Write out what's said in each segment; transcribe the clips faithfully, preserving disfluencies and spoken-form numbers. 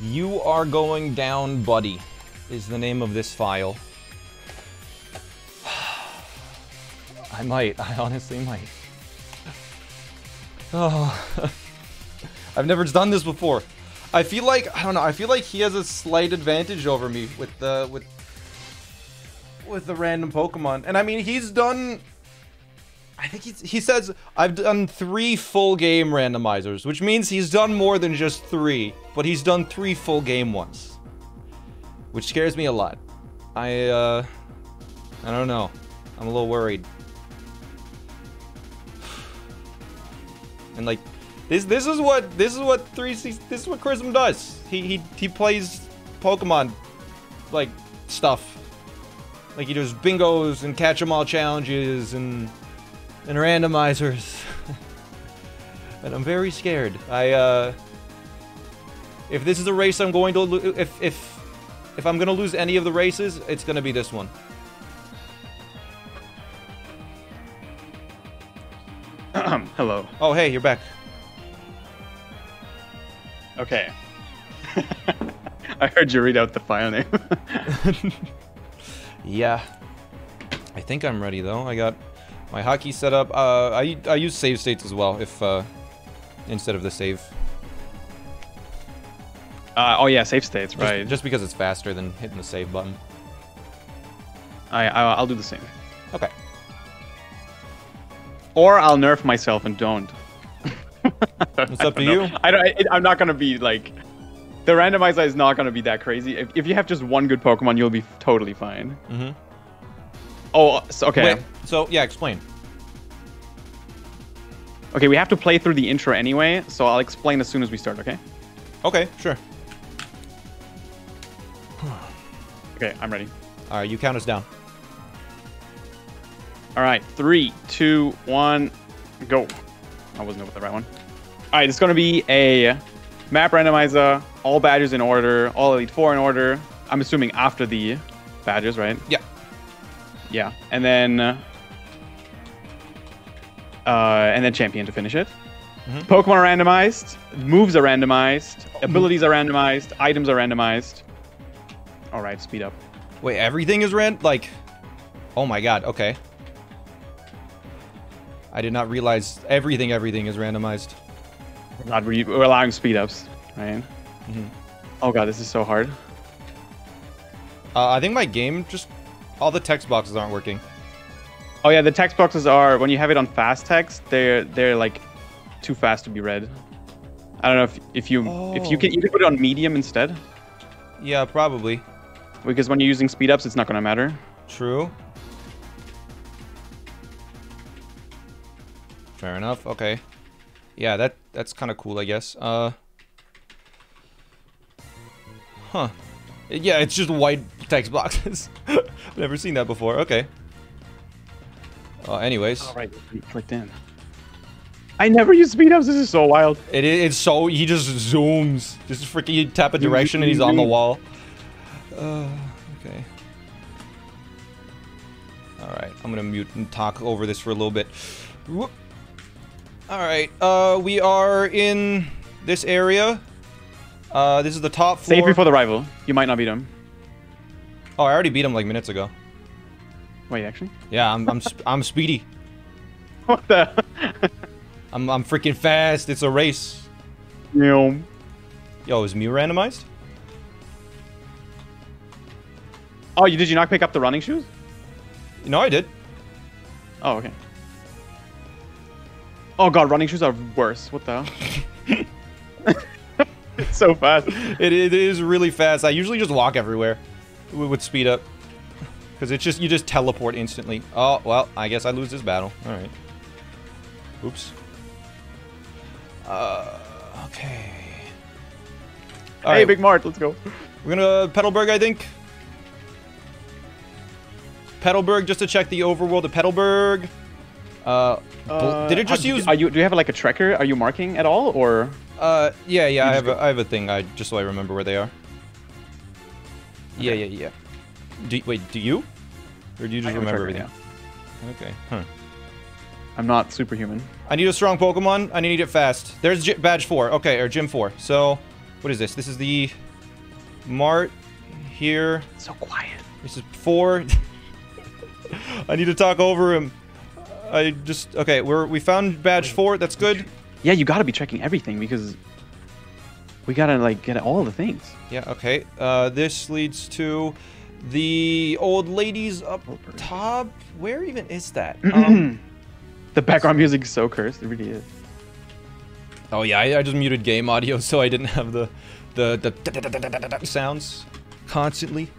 You are going down, buddy, is the name of this file. I might. I honestly might. Oh, I've never done this before. I feel like, I don't know, I feel like he has a slight advantage over me with the, with, with the random Pokemon. And I mean, he's done, I think he's, he says, I've done three full game randomizers, which means he's done more than just three, but he's done three full game ones, which scares me a lot. I, uh, I don't know. I'm a little worried. And like, this this is what this is what three sixty this is what Chrism does. He he he plays Pokemon like stuff. Like he does bingos and catch 'em all challenges and and randomizers. And I'm very scared. I uh if this is a race I'm going to lo- if if if I'm going to lose any of the races, it's going to be this one. Hello. Oh, hey, you're back. Okay. I heard you read out the file name. Yeah. I think I'm ready, though. I got my hockey set up. Uh, I, I use save states as well, if uh, instead of the save. Uh, oh, yeah, save states, right. Just, just because it's faster than hitting the save button. I, I, I'll do the same. Okay. Or I'll nerf myself and don't. It's up to you. I don't, it, I'm not going to be like... The randomizer is not going to be that crazy. If, if you have just one good Pokemon, you'll be totally fine. Mm-hmm. Oh, so, okay. Wait, so, yeah, explain. Okay, we have to play through the intro anyway, so I'll explain as soon as we start, okay? Okay, sure. Okay, I'm ready. All right, you count us down. All right, three, two, one, go. I wasn't over the right one. All right, it's going to be a map randomizer, all badges in order, all Elite Four in order. I'm assuming after the badges, right? Yeah. Yeah, and then uh, and then champion to finish it. Mm-hmm. Pokemon are randomized, moves are randomized, abilities are randomized, items are randomized. All right, speed up. Wait, everything is ran like? Oh my god. Okay. I did not realize everything, everything is randomized. God, we're allowing speed ups, right? Mm-hmm. Oh god, this is so hard. Uh, I think my game just... All the text boxes aren't working. Oh yeah, the text boxes are... When you have it on fast text, they're, they're like, too fast to be read. I don't know if, if you... Oh. If you can either put it on medium instead. Yeah, probably. Because when you're using speed ups, it's not gonna matter. True. Fair enough. Okay. Yeah, that that's kind of cool, I guess. Uh. Huh. Yeah, it's just white text boxes. I've never seen that before. Okay. Uh, anyways. All right. Clicked in. I never use speed ups. This is so wild. It is. It's so he just zooms. Just freaking you tap a direction and he's on the wall. Uh. Okay. All right. I'm gonna mute and talk over this for a little bit. Whoop. All right, uh, we are in this area. Uh, this is the top floor. Save before the rival. You might not beat him. Oh, I already beat him like minutes ago. Wait, actually? Yeah, I'm I'm sp I'm speedy. What the? I'm I'm freaking fast. It's a race. Yeah. Yo, is Mew randomized? Oh, you did you not pick up the running shoes? No, I did. Oh, okay. Oh god, running shoes are worse. What the hell? It's so fast. It, it is really fast. I usually just walk everywhere with speed up. Because it's just, you just teleport instantly. Oh, well, I guess I lose this battle. Alright. Oops. Uh, okay. All hey, right. Big Mart, let's go. We're gonna Petalburg, I think. Petalburg, just to check the overworld of Petalburg. Uh, uh, did it just how, use? Are you, do you have like a tracker? Are you marking at all, or? Uh, yeah, yeah. I have, a, I have a thing. I just so I remember where they are. Okay. Yeah, yeah, yeah. Do, wait, do you? Or do you just I remember tracker, everything? Yeah. Okay. Huh. I'm not superhuman. I need a strong Pokemon. I need it fast. There's G badge four. Okay, or gym four. So, what is this? This is the Mart here. So quiet. This is four. I need to talk over him. I just okay. We're we found badge four. That's good. Yeah, you gotta be checking everything because we gotta like get all the things. Yeah. Okay. Uh, this leads to the old ladies up top. Where even is that? Um, the background music is so cursed. It really is. Oh yeah, I, I just muted game audio so I didn't have the the the da, da, da, da, da, da sounds constantly.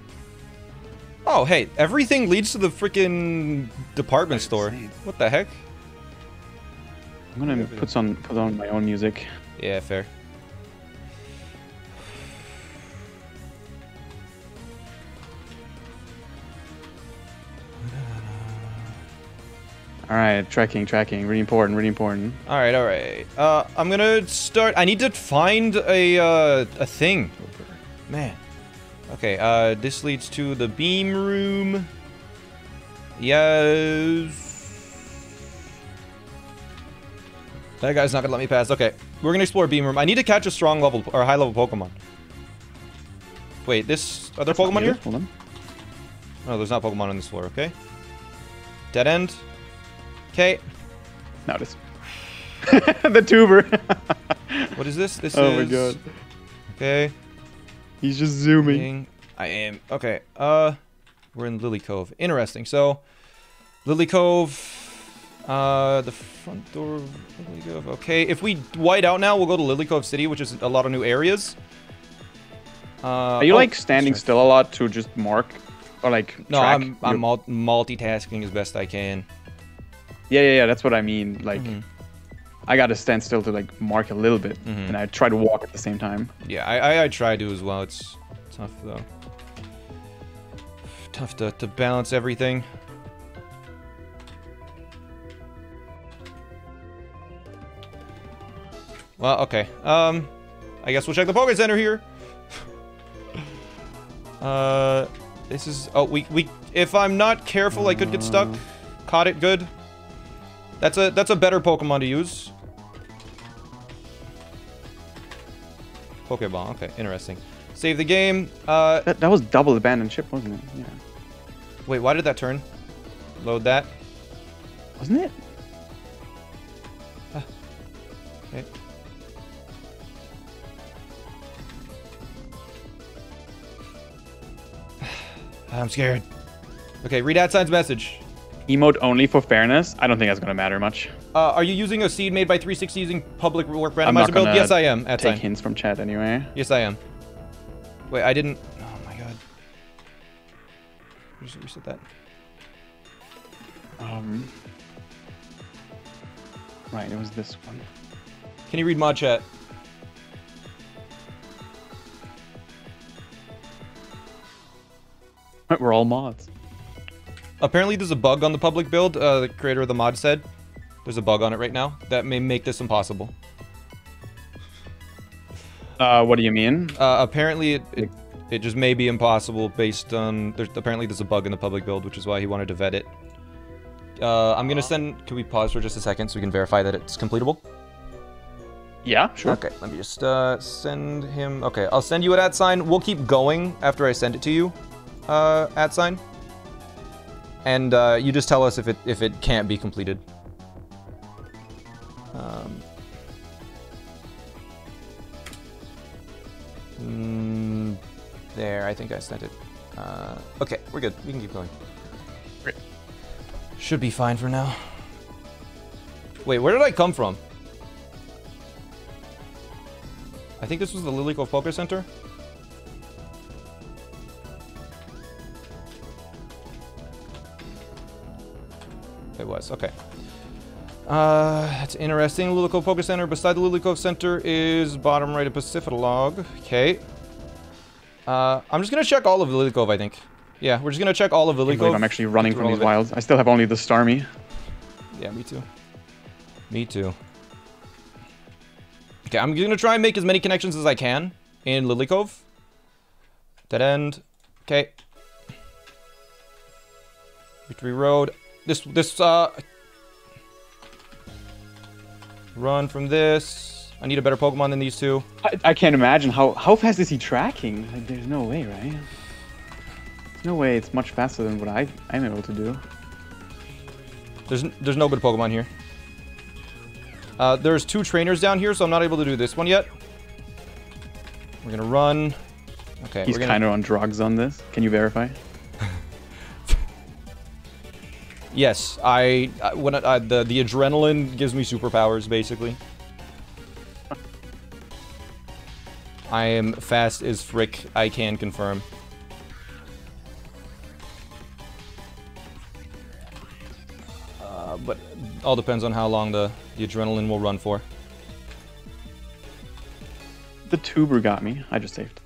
Oh hey, everything leads to the freaking department store. What the heck? I'm gonna put on put on my own music. Yeah, fair. All right, tracking, tracking, really important, really important. All right, all right. Uh, I'm gonna start. I need to find a uh, a thing. Man. Okay. Uh, this leads to the beam room. Yes. That guy's not gonna let me pass. Okay, we're gonna explore beam room. I need to catch a strong level or high level Pokemon. Wait, this are there That's Pokemon here? Hold on. No, there's not Pokemon on this floor. Okay. Dead end. Okay. Notice. The tuber. What is this? This oh is... Oh my god. Okay. He's just zooming. I am. Okay. Uh, we're in Lily Cove. Interesting. So, Lily Cove. Uh, the front door of Lily Cove. Okay. If we white out now, we'll go to Lily Cove City, which is a lot of new areas. Uh, Are you oh, like standing sorry. still a lot to just mark or like No, track I'm, I'm your... multitasking as best I can. Yeah, yeah, yeah, that's what I mean. Like, mm-hmm. I gotta stand still to like mark a little bit, mm-hmm. and I try to walk at the same time. Yeah, I, I, I try to as well. It's tough though. Tough to, to balance everything. Well, okay. Um, I guess we'll check the Poké Center here. uh, this is. Oh, we we. If I'm not careful, I could get stuck. Caught it good. That's a that's a better Pokemon to use. Pokeball. Okay, interesting. Save the game. Uh, that, that was double abandoned ship, wasn't it? Yeah. Wait, why did that turn? Load that. Wasn't it? Ah. Okay. I'm scared. Okay, read out signs message. Emote only for fairness. I don't think that's gonna matter much. Uh, are you using a seed made by three sixty using public work randomizer build? Yes, I am. At take sign. hints from chat anyway. Yes, I am. Wait, I didn't. Oh my god. Just reset that. Um. Right, it was this one. Can you read mod chat? We're all mods. Apparently there's a bug on the public build, uh, the creator of the mod said. There's a bug on it right now. That may make this impossible. Uh, what do you mean? Uh, apparently it, it, it just may be impossible based on... There's, apparently there's a bug in the public build, which is why he wanted to vet it. Uh, I'm gonna send... Can we pause for just a second so we can verify that it's completable? Yeah, sure. Okay, let me just uh, send him... Okay, I'll send you an at sign. We'll keep going after I send it to you, uh, at sign. And uh, you just tell us if it if it can't be completed. Um, mm, there, I think I sent it. Uh, okay, we're good. We can keep going. Great. Should be fine for now. Wait, where did I come from? I think this was the Lily Cove Poké Center. It was, okay. Uh, that's interesting. Lily Cove Poké Center. Beside the Lily Cove Center is bottom right of Pacificalog. Okay. Uh, I'm just gonna check all of Lily Cove, I think. Yeah, we're just gonna check all of Lily Cove. I'm actually running from these wilds. I still have only the Starmie. Yeah, me too. Me too. Okay, I'm gonna try and make as many connections as I can in Lily Cove. Dead end. Okay. Victory Road. This, this, uh... Run from this. I need a better Pokemon than these two. I, I can't imagine. How how fast is he tracking? Like, there's no way, right? There's no way it's much faster than what I, I'm able to do. There's, there's no good Pokemon here. Uh, there's two trainers down here, so I'm not able to do this one yet. We're going to run. Okay, he's kind of on drugs on this. Can you verify? Yes, I, I when I, I, the the adrenaline gives me superpowers basically. I am fast as frick. I can confirm. Uh, but it all depends on how long the the adrenaline will run for. The tuber got me. I just saved.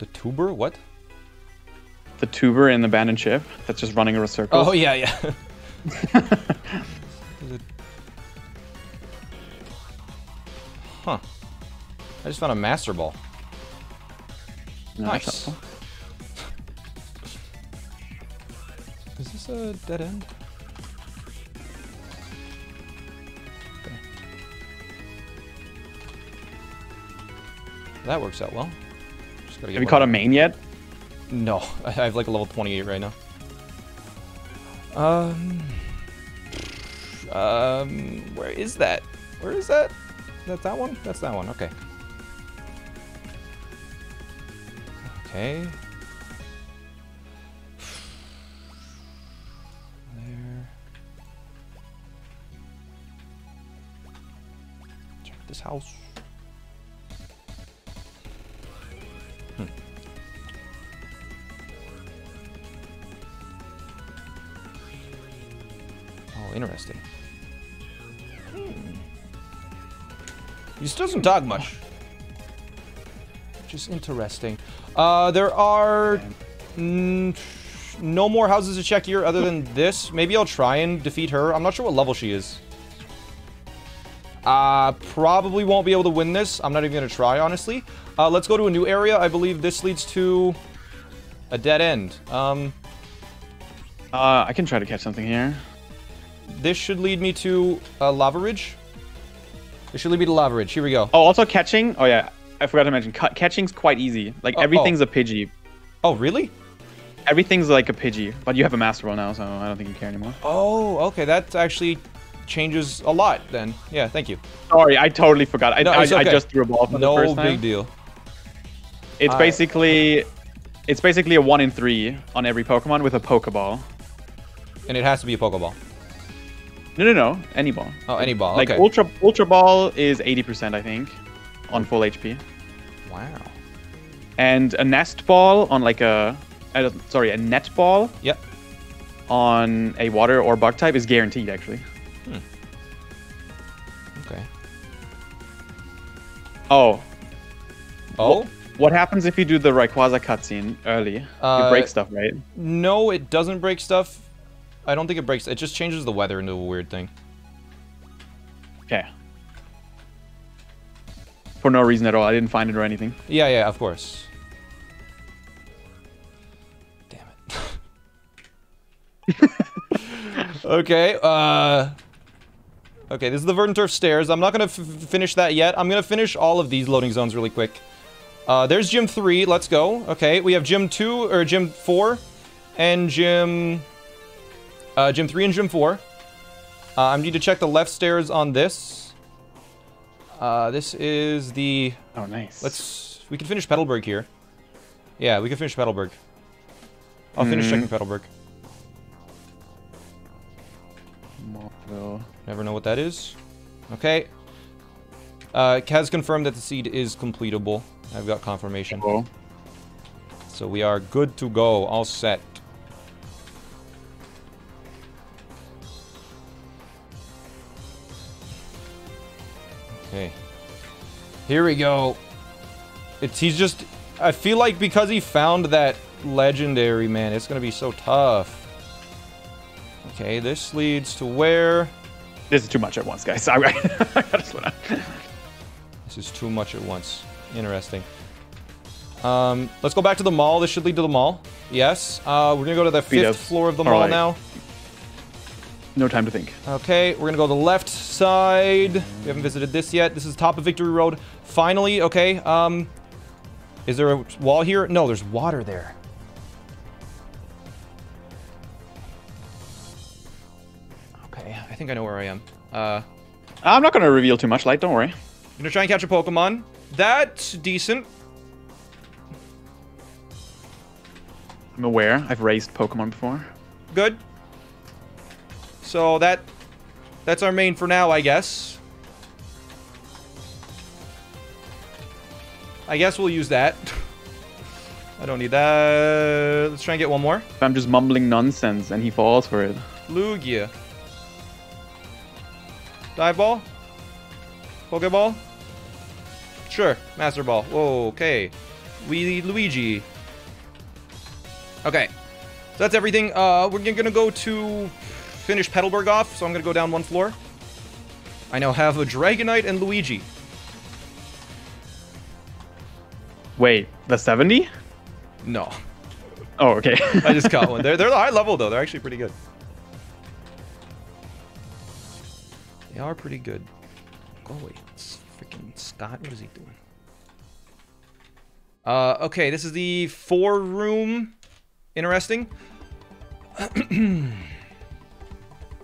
The tuber? What? The tuber in the abandoned ship that's just running in a circle. Oh yeah, yeah. Huh. I just found a master ball. No, nice. Is this a dead end? Okay. That works out well. Just gotta get Have you caught a main yet? No. I have like a level twenty-eight right now. Um, um, where is that? Where is that? That's that one? That's that one, okay. Okay. There. Check this house. Interesting. Hmm. He still doesn't talk much. Just interesting. Uh, there are mm, no more houses to check here other than this. Maybe I'll try and defeat her. I'm not sure what level she is. Uh, probably won't be able to win this. I'm not even going to try, honestly. Uh, let's go to a new area. I believe this leads to a dead end. Um, uh, I can try to catch something here. This should lead me to uh, Lava Ridge. This should lead me to Lava Ridge. Here we go. Oh, also catching. Oh, yeah. I forgot to mention. C catching's quite easy. Like, oh, everything's oh. a Pidgey. Oh, really? Everything's like a Pidgey. But you have a Master Ball now, so I don't think you care anymore. Oh, okay. That actually changes a lot then. Yeah, thank you. Sorry, I totally forgot. I, no, I, okay. I just threw a ball for no the first time. No big deal. It's I... basically... It's basically a one in three on every Pokemon with a Pokeball. And it has to be a Pokeball. No, no, no. Any ball. Oh, any ball. Like, okay. Ultra Ultra Ball is eighty percent, I think, on full H P. Wow. And a nest ball on, like, a... Uh, sorry, a net ball. Yep. On a water or bug type is guaranteed, actually. Hmm. Okay. Oh. Oh? What, what happens if you do the Rayquaza cutscene early? Uh, you break stuff, right? No, it doesn't break stuff. I don't think it breaks. It just changes the weather into a weird thing. Okay. For no reason at all. I didn't find it or anything. Yeah, yeah, of course. Damn it. Okay. Uh, okay, this is the Verdant Turf Stairs. I'm not going to finish that yet. I'm going to finish all of these loading zones really quick. Uh, there's Gym three. Let's go. Okay, we have Gym two, or Gym four, and Gym... Uh, Gym three and Gym four. Uh, I need to check the left stairs on this. Uh, this is the... Oh, nice. Let's... We can finish Petalburg here. Yeah, we can finish Petalburg. I'll mm. finish checking Petalburg. Marvel. Never know what that is. Okay. Uh, Kaz confirmed that the seed is completable. I've got confirmation. Cool. So we are good to go. All set. Okay. Here we go. It's he's just I feel like because he found that legendary, man, it's gonna be so tough. Okay, this leads to where? This is too much at once, guys. I gotta slow down. This is too much at once. Interesting. Um let's go back to the mall. This should lead to the mall. Yes. Uh we're gonna go to the fifth floor of the mall now. No time to think. Okay, we're gonna go to the left side. We haven't visited this yet. This is top of Victory Road. Finally, okay. Um, is there a wall here? No, there's water there. Okay, I think I know where I am. Uh, I'm not gonna reveal too much light, don't worry. I'm gonna try and catch a Pokemon. That's decent. I'm aware. I've raised Pokemon before. Good. So that that's our main for now, I guess. I guess we'll use that. I don't need that. Let's try and get one more. I'm just mumbling nonsense and he falls for it. Lugia. Dive ball? Pokeball? Sure. Master ball. Whoa, okay. We Luigi. Okay. So that's everything. Uh, we're gonna go to finish Petalburg off, so I'm gonna go down one floor. I now have a Dragonite and Luigi. Wait, the seventy? No. Oh, okay. I just caught one. They're, they're high level, though. They're actually pretty good. They are pretty good. Go away. It's freaking Scott. What is he doing? Uh, okay, this is the four room. Interesting.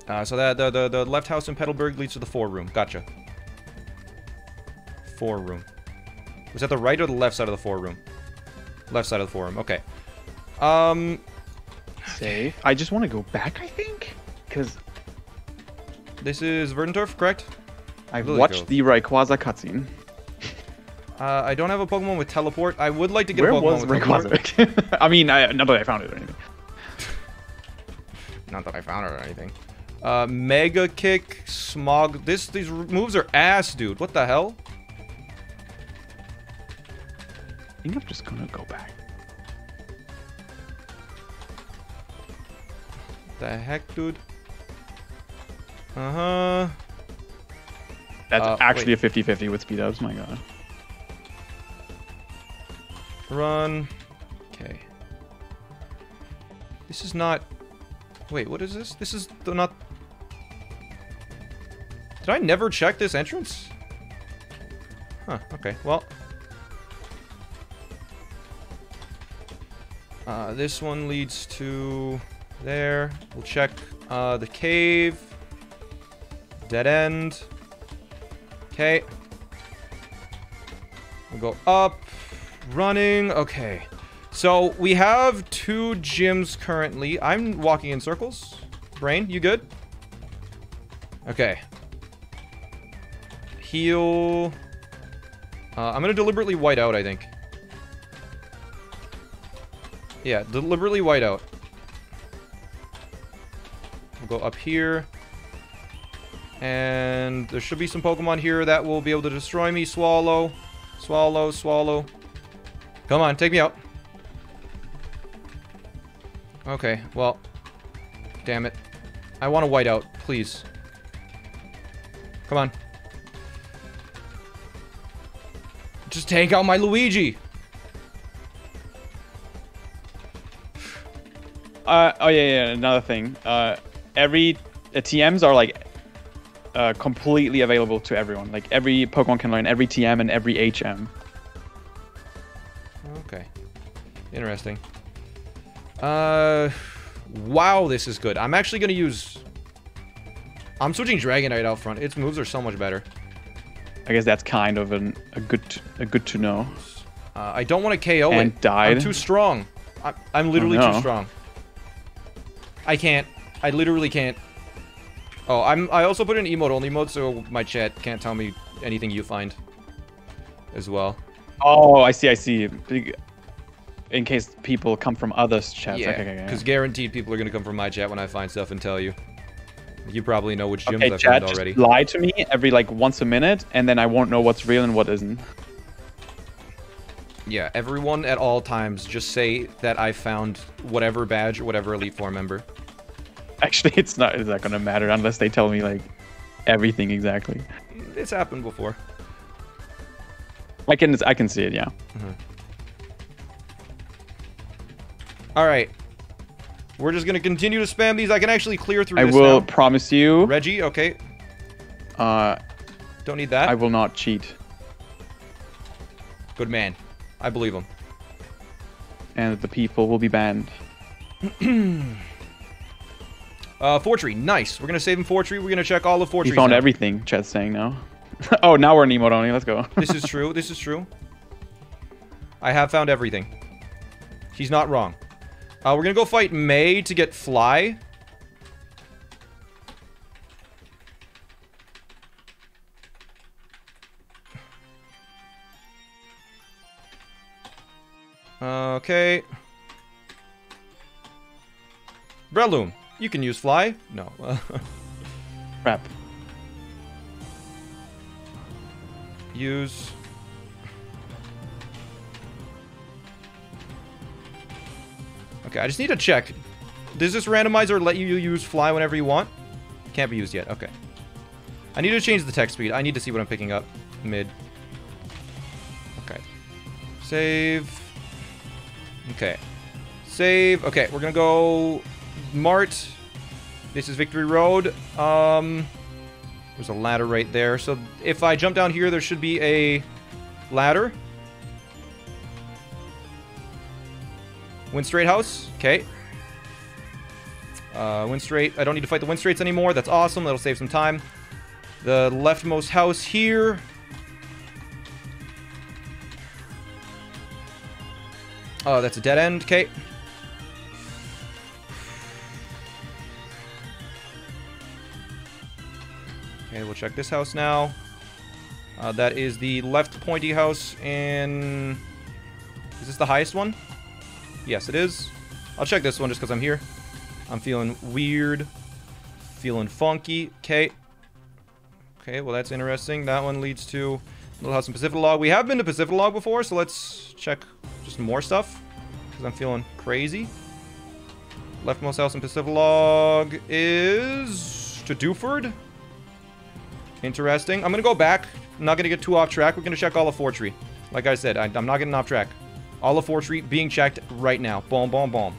Uh, so that the, the the left house in Petalburg leads to the four room. Gotcha. Four room. Was that the right or the left side of the four room? Left side of the four room. Okay. Um. Save. I just want to go back. I think because this is Verdanturf, correct? I've Lily watched Grove. The Rayquaza cutscene. Uh, I don't have a Pokemon with teleport. I would like to get Where a Pokemon was with Rayquaza? Teleport. I mean, I, not that I found it or anything. Not that I found it or anything. Uh, Mega Kick, Smog. This, these moves are ass, dude. What the hell? I think I'm just gonna go back. What the heck, dude? Uh-huh. That's uh, actually wait. a fifty fifty with speed-ups, my god. Run. Okay. This is not... Wait, what is this? This is the not... Did I never check this entrance? Huh, okay, well... Uh, this one leads to... There. We'll check uh, the cave. Dead end. Okay. We'll go up. Running. Okay. So, we have two gyms currently. I'm walking in circles. Brain, you good? Okay. Heal. Uh, I'm going to deliberately white out, I think. Yeah, deliberately white out. We'll go up here. And there should be some Pokemon here that will be able to destroy me. Swallow. Swallow, swallow. Come on, take me out. Okay, well, damn it. I want a whiteout, please. Come on. Just take out my Luigi. Uh, oh, yeah, yeah, another thing. Uh, every uh, T Ms are like uh, completely available to everyone. Like every Pokemon can learn every T M and every H M. Okay. Interesting. Uh, wow, this is good. I'm actually going to use... I'm switching Dragonite out front. Its moves are so much better. I guess that's kind of an, a good a good to know. Uh, I don't want to K O and it. Died. I'm too strong. I'm, I'm literally oh, no. too strong. I can't. I literally can't. Oh, I'm, I also put in emote only mode, so my chat can't tell me anything you find as well. Oh, I see, I see. In case people come from others' chats. Yeah, because okay, okay, yeah. guaranteed people are going to come from my chat when I find stuff and tell you. You probably know which gyms okay, I've chat, found already. Just lie to me every, like, once a minute, and then I won't know what's real and what isn't. Yeah, everyone at all times just say that I found whatever badge or whatever Elite Four member. Actually, it's not, it's not going to matter unless they tell me, like, everything exactly. It's happened before. I can, I can see it, yeah. Mm-hmm. All right, We're just gonna continue to spam these. I can actually clear through I this I will now. Promise you. Reggie, okay. Uh, Don't need that. I will not cheat. Good man. I believe him. And the people will be banned. uh, Fortree, nice. We're gonna save him Fortree. We're gonna check all of Fortree's. He found now. everything, Chad's saying now. Oh, now we're an emote only. Let's go. This is true. This is true. I have found everything. He's not wrong. Uh, we're gonna go fight May to get Fly. Okay. Breloom, you can use Fly. No. Crap. Use. Okay, I just need to check. Does this randomizer let you use Fly whenever you want? Can't be used yet. Okay. I need to change the text speed. I need to see what I'm picking up mid. Okay. Save. Okay. Save. Okay, we're gonna go Mart. This is Victory Road. Um, there's a ladder right there. So if I jump down here, there should be a ladder. Wind Straight House. Okay. Uh, Wind Straight. I don't need to fight the Wind Straights anymore. That's awesome. That'll save some time. The leftmost house here. Oh, that's a dead end. Okay. Okay, we'll check this house now. Uh, that is the left pointy house in... Is this the highest one? Yes, it is. I'll check this one just because I'm here. I'm feeling weird. Feeling funky. Okay. Okay, well, that's interesting. That one leads to Little House in Pacificalog. We have been to Pacificalog before, so let's check... just more stuff, because I'm feeling crazy. Leftmost house in Pacificalog is to Duford. Interesting. I'm going to go back. I'm not going to get too off track. We're going to check all of Fortree. Like I said, I, I'm not getting off track. All of Fortree being checked right now. Boom, boom, boom.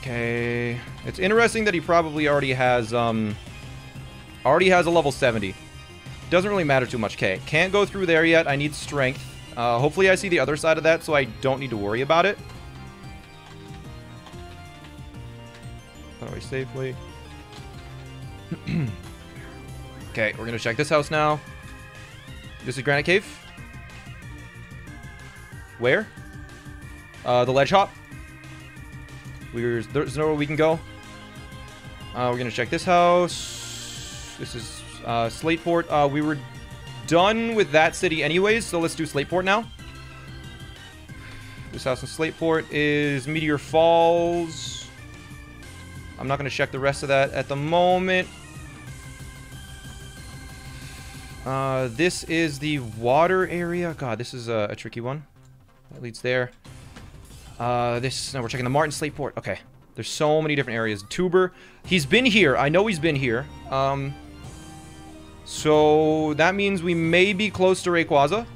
Okay. It's interesting that he probably already has, um, already has a level seventy. Doesn't really matter too much. Okay, can't go through there yet. I need strength. Uh, hopefully I see the other side of that, so I don't need to worry about it. That way safely. Okay, we're gonna check this house now. This is Granite Cave. Where? Uh, the ledge hop. We're, there's nowhere we can go. Uh, we're gonna check this house. This is... Uh, Slateport, uh, we were done with that city anyways, so let's do Slateport now. This house in Slateport is Meteor Falls. I'm not going to check the rest of that at the moment. Uh, this is the water area. God, this is a, a tricky one. That leads there. Uh, this, no, we're checking the Martin Slateport. Okay. There's so many different areas. Tuber. He's been here. I know he's been here. Um... So, that means we may be close to Rayquaza.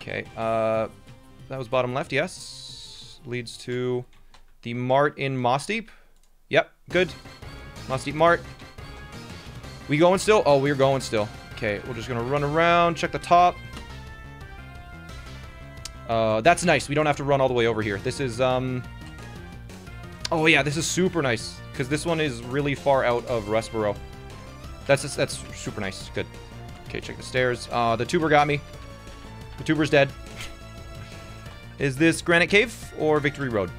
Okay, uh, that was bottom left, yes. Leads to the Mart in Mossdeep. Yep, good. Mossdeep Mart. We going still? Oh, we're going still. Okay, we're just gonna run around, check the top. Uh, that's nice. We don't have to run all the way over here. This is, um... Oh, yeah, this is super nice. Because this one is really far out of Rustboro. That's just, that's super nice. Good. Okay, check the stairs. Uh, the tuber got me. The tuber's dead. Is this Granite Cave or Victory Road?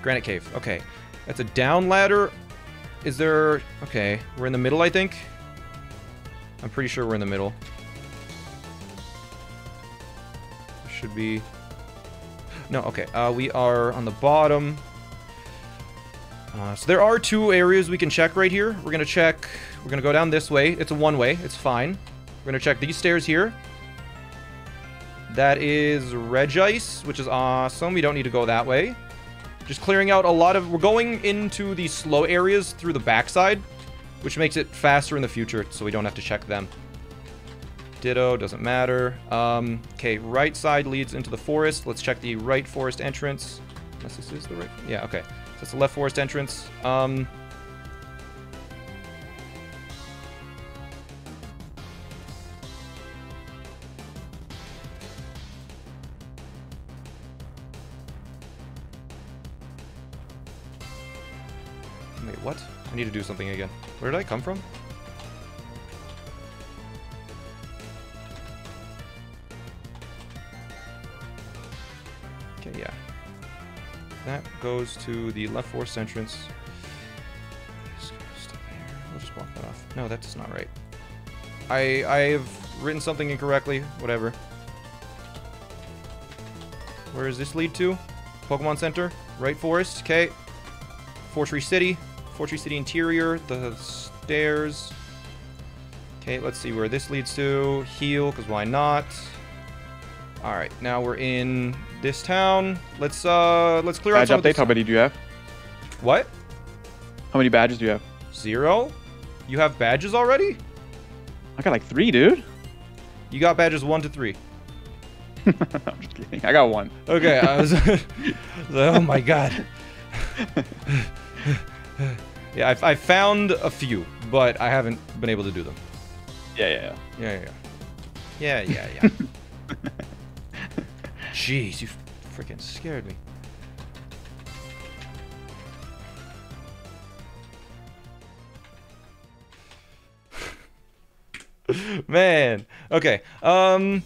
Granite Cave. Okay. That's a down ladder. Is there... Okay. We're in the middle, I think. I'm pretty sure we're in the middle. Should be... No, okay. Uh, we are on the bottom... Uh, so there are two areas we can check right here. We're gonna check, we're gonna go down this way. It's a one-way, it's fine. We're gonna check these stairs here. That is Regice, which is awesome. We don't need to go that way. Just clearing out a lot of, we're going into the slow areas through the backside, which makes it faster in the future, so we don't have to check them. Ditto, doesn't matter. Um, okay, right side leads into the forest. Let's check the right forest entrance. Unless this is the right, yeah, okay. So that's the left forest entrance. Um, Wait, what? I need to do something again. Where did I come from? Okay, yeah. That goes to the left forest entrance. We'll just walk that off. No, that's just not right. I I have written something incorrectly. Whatever. Where does this lead to? Pokemon Center. Right forest. Okay. Fortree City. Fortree City interior, the stairs. Okay, let's see where this leads to. Heal, because why not? All right, now we're in this town. Let's uh, let's clear out some of this. Badge update, how many do you have? What? How many badges do you have? Zero? You have badges already? I got like three, dude. You got badges one to three. I'm just kidding. I got one. Okay, I was... oh my god. Yeah, I've, I've found a few, but I haven't been able to do them. Yeah, yeah, yeah. Yeah, yeah, yeah. Yeah, yeah, yeah. Jeez, you freaking scared me. Man. Okay. Um...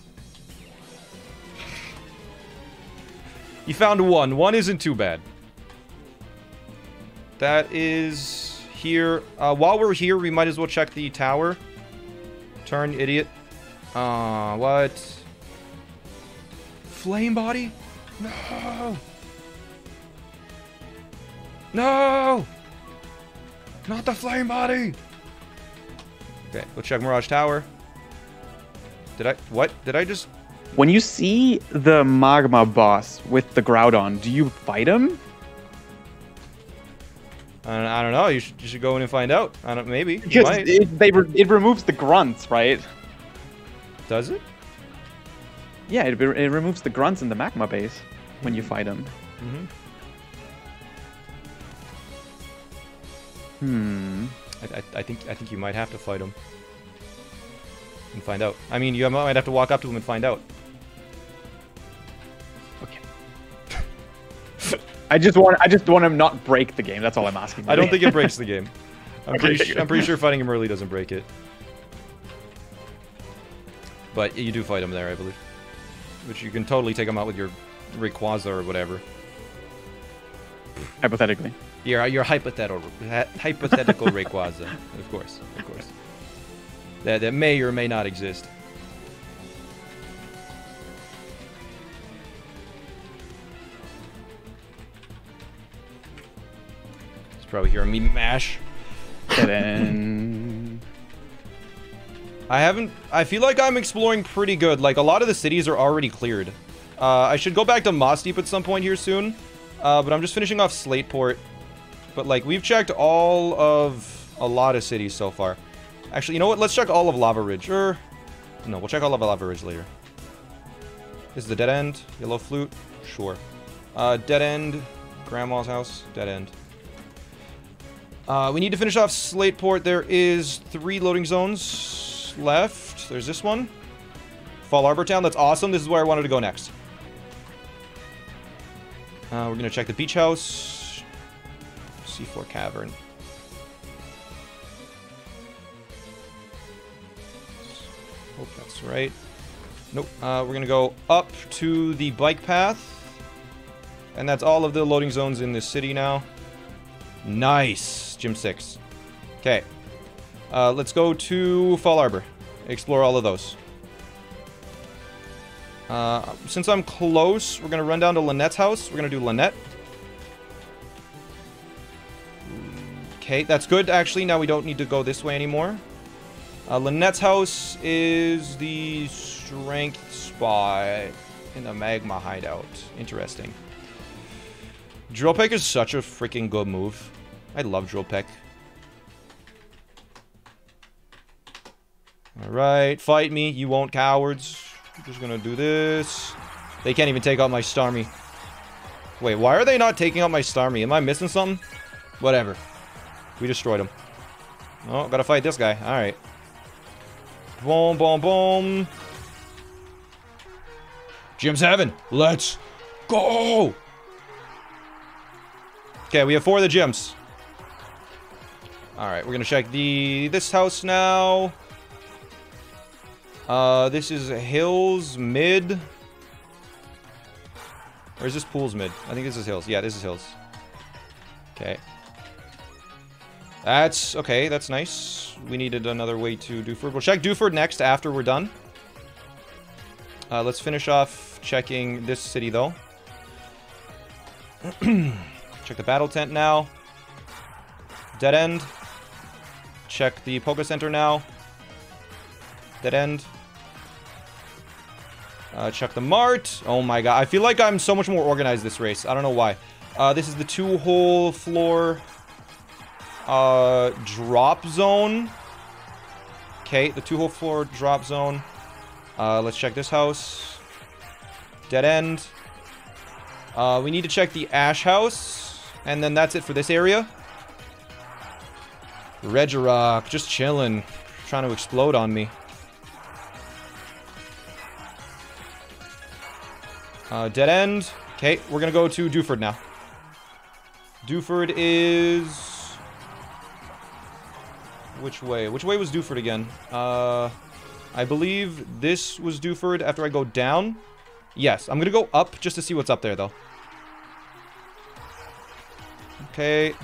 You found one. One isn't too bad. That is here. Uh, while we're here, we might as well check the tower. Turn, idiot. Uh, what? Flame body? No! No! Not the flame body! Okay, we'll check Mirage Tower. Did I... What? Did I just... When you see the magma boss with the Groudon, do you fight him? I don't know. You should, you should go in and find out. I don't. Maybe. You might. It, they re it removes the grunts, right? Does it? Yeah, it, it removes the grunts in the magma base when you fight them. Mm-hmm. Hmm. I, I, I think I think you might have to fight them and find out. I mean, you might have to walk up to them and find out. I just want I just want him not break the game. That's all I'm asking. I don't think it breaks the game. I'm, okay, pretty sure, I'm pretty sure fighting him early doesn't break it. But you do fight him there, I believe. Which you can totally take him out with your Rayquaza or whatever. Hypothetically. Yeah, your hypothetical hypothetical Rayquaza, of course, of course. That that may or may not exist. Probably hearing me mash. I haven't. I feel like I'm exploring pretty good. Like a lot of the cities are already cleared. Uh, I should go back to Moss Deep at some point here soon, uh, but I'm just finishing off Slateport. But like we've checked all of a lot of cities so far. Actually, you know what? Let's check all of Lava Ridge. Or no, we'll check all of Lava Ridge later. This is the dead end. Yellow Flute. Sure. Uh, dead end. Grandma's house. Dead end. Uh, we need to finish off Slateport. There is three loading zones left. There's this one. Fall Arbor Town. That's awesome. This is where I wanted to go next. Uh, we're going to check the beach house. C four Cavern. Hope that's right. Nope. Uh, we're going to go up to the bike path. And that's all of the loading zones in this city now. Nice. Gym six. Okay. Uh, let's go to Fall Arbor. Explore all of those. Uh, since I'm close, we're going to run down to Lynette's house. We're going to do Lynette. Okay, that's good, actually. Now we don't need to go this way anymore. Uh, Lynette's house is the strength spot in the magma hideout. Interesting. Drill Peck is such a freaking good move. I love Drill Peck. Alright, fight me, you won't, cowards. I'm just gonna do this. They can't even take out my Starmie. Wait, why are they not taking out my Starmie? Am I missing something? Whatever. We destroyed him. Oh, gotta fight this guy. Alright. Boom, boom, boom. Gym's heaven. Let's go! Okay, we have four of the gyms. Alright, we're gonna check the this house now. Uh, this is Hills Mid. Or is this Pools Mid? I think this is Hills. Yeah, this is Hills. Okay. That's... okay, that's nice. We needed another way to Dewford. We'll check Dewford next after we're done. Uh, let's finish off checking this city, though. Check the battle tent now. Dead end. Check the Poké Center now. Dead end. Uh, check the Mart. Oh my god. I feel like I'm so much more organized this race. I don't know why. Uh, this is the two-hole floor uh, drop zone. Okay, the two-hole floor drop zone. Uh, let's check this house. Dead end. Uh, we need to check the Ash house. And then that's it for this area. Regirock, just chilling. Trying to explode on me. Uh, dead end. Okay, we're gonna go to Dewford now. Dewford is... Which way? Which way was Dewford again? Uh, I believe this was Dewford after I go down. Yes, I'm gonna go up just to see what's up there, though. Okay.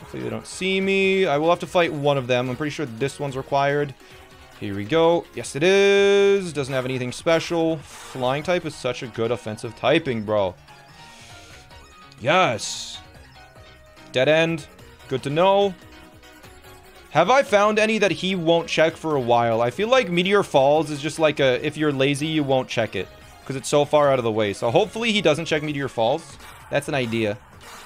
Hopefully they don't see me. I will have to fight one of them. I'm pretty sure this one's required. Here we go. Yes, it is. Doesn't have anything special. Flying type is such a good offensive typing, bro. Yes. Dead end. Good to know. Have I found any that he won't check for a while? I feel like Meteor Falls is just like a, if you're lazy, you won't check it. Because it's so far out of the way. So hopefully he doesn't check Meteor Falls. That's an idea.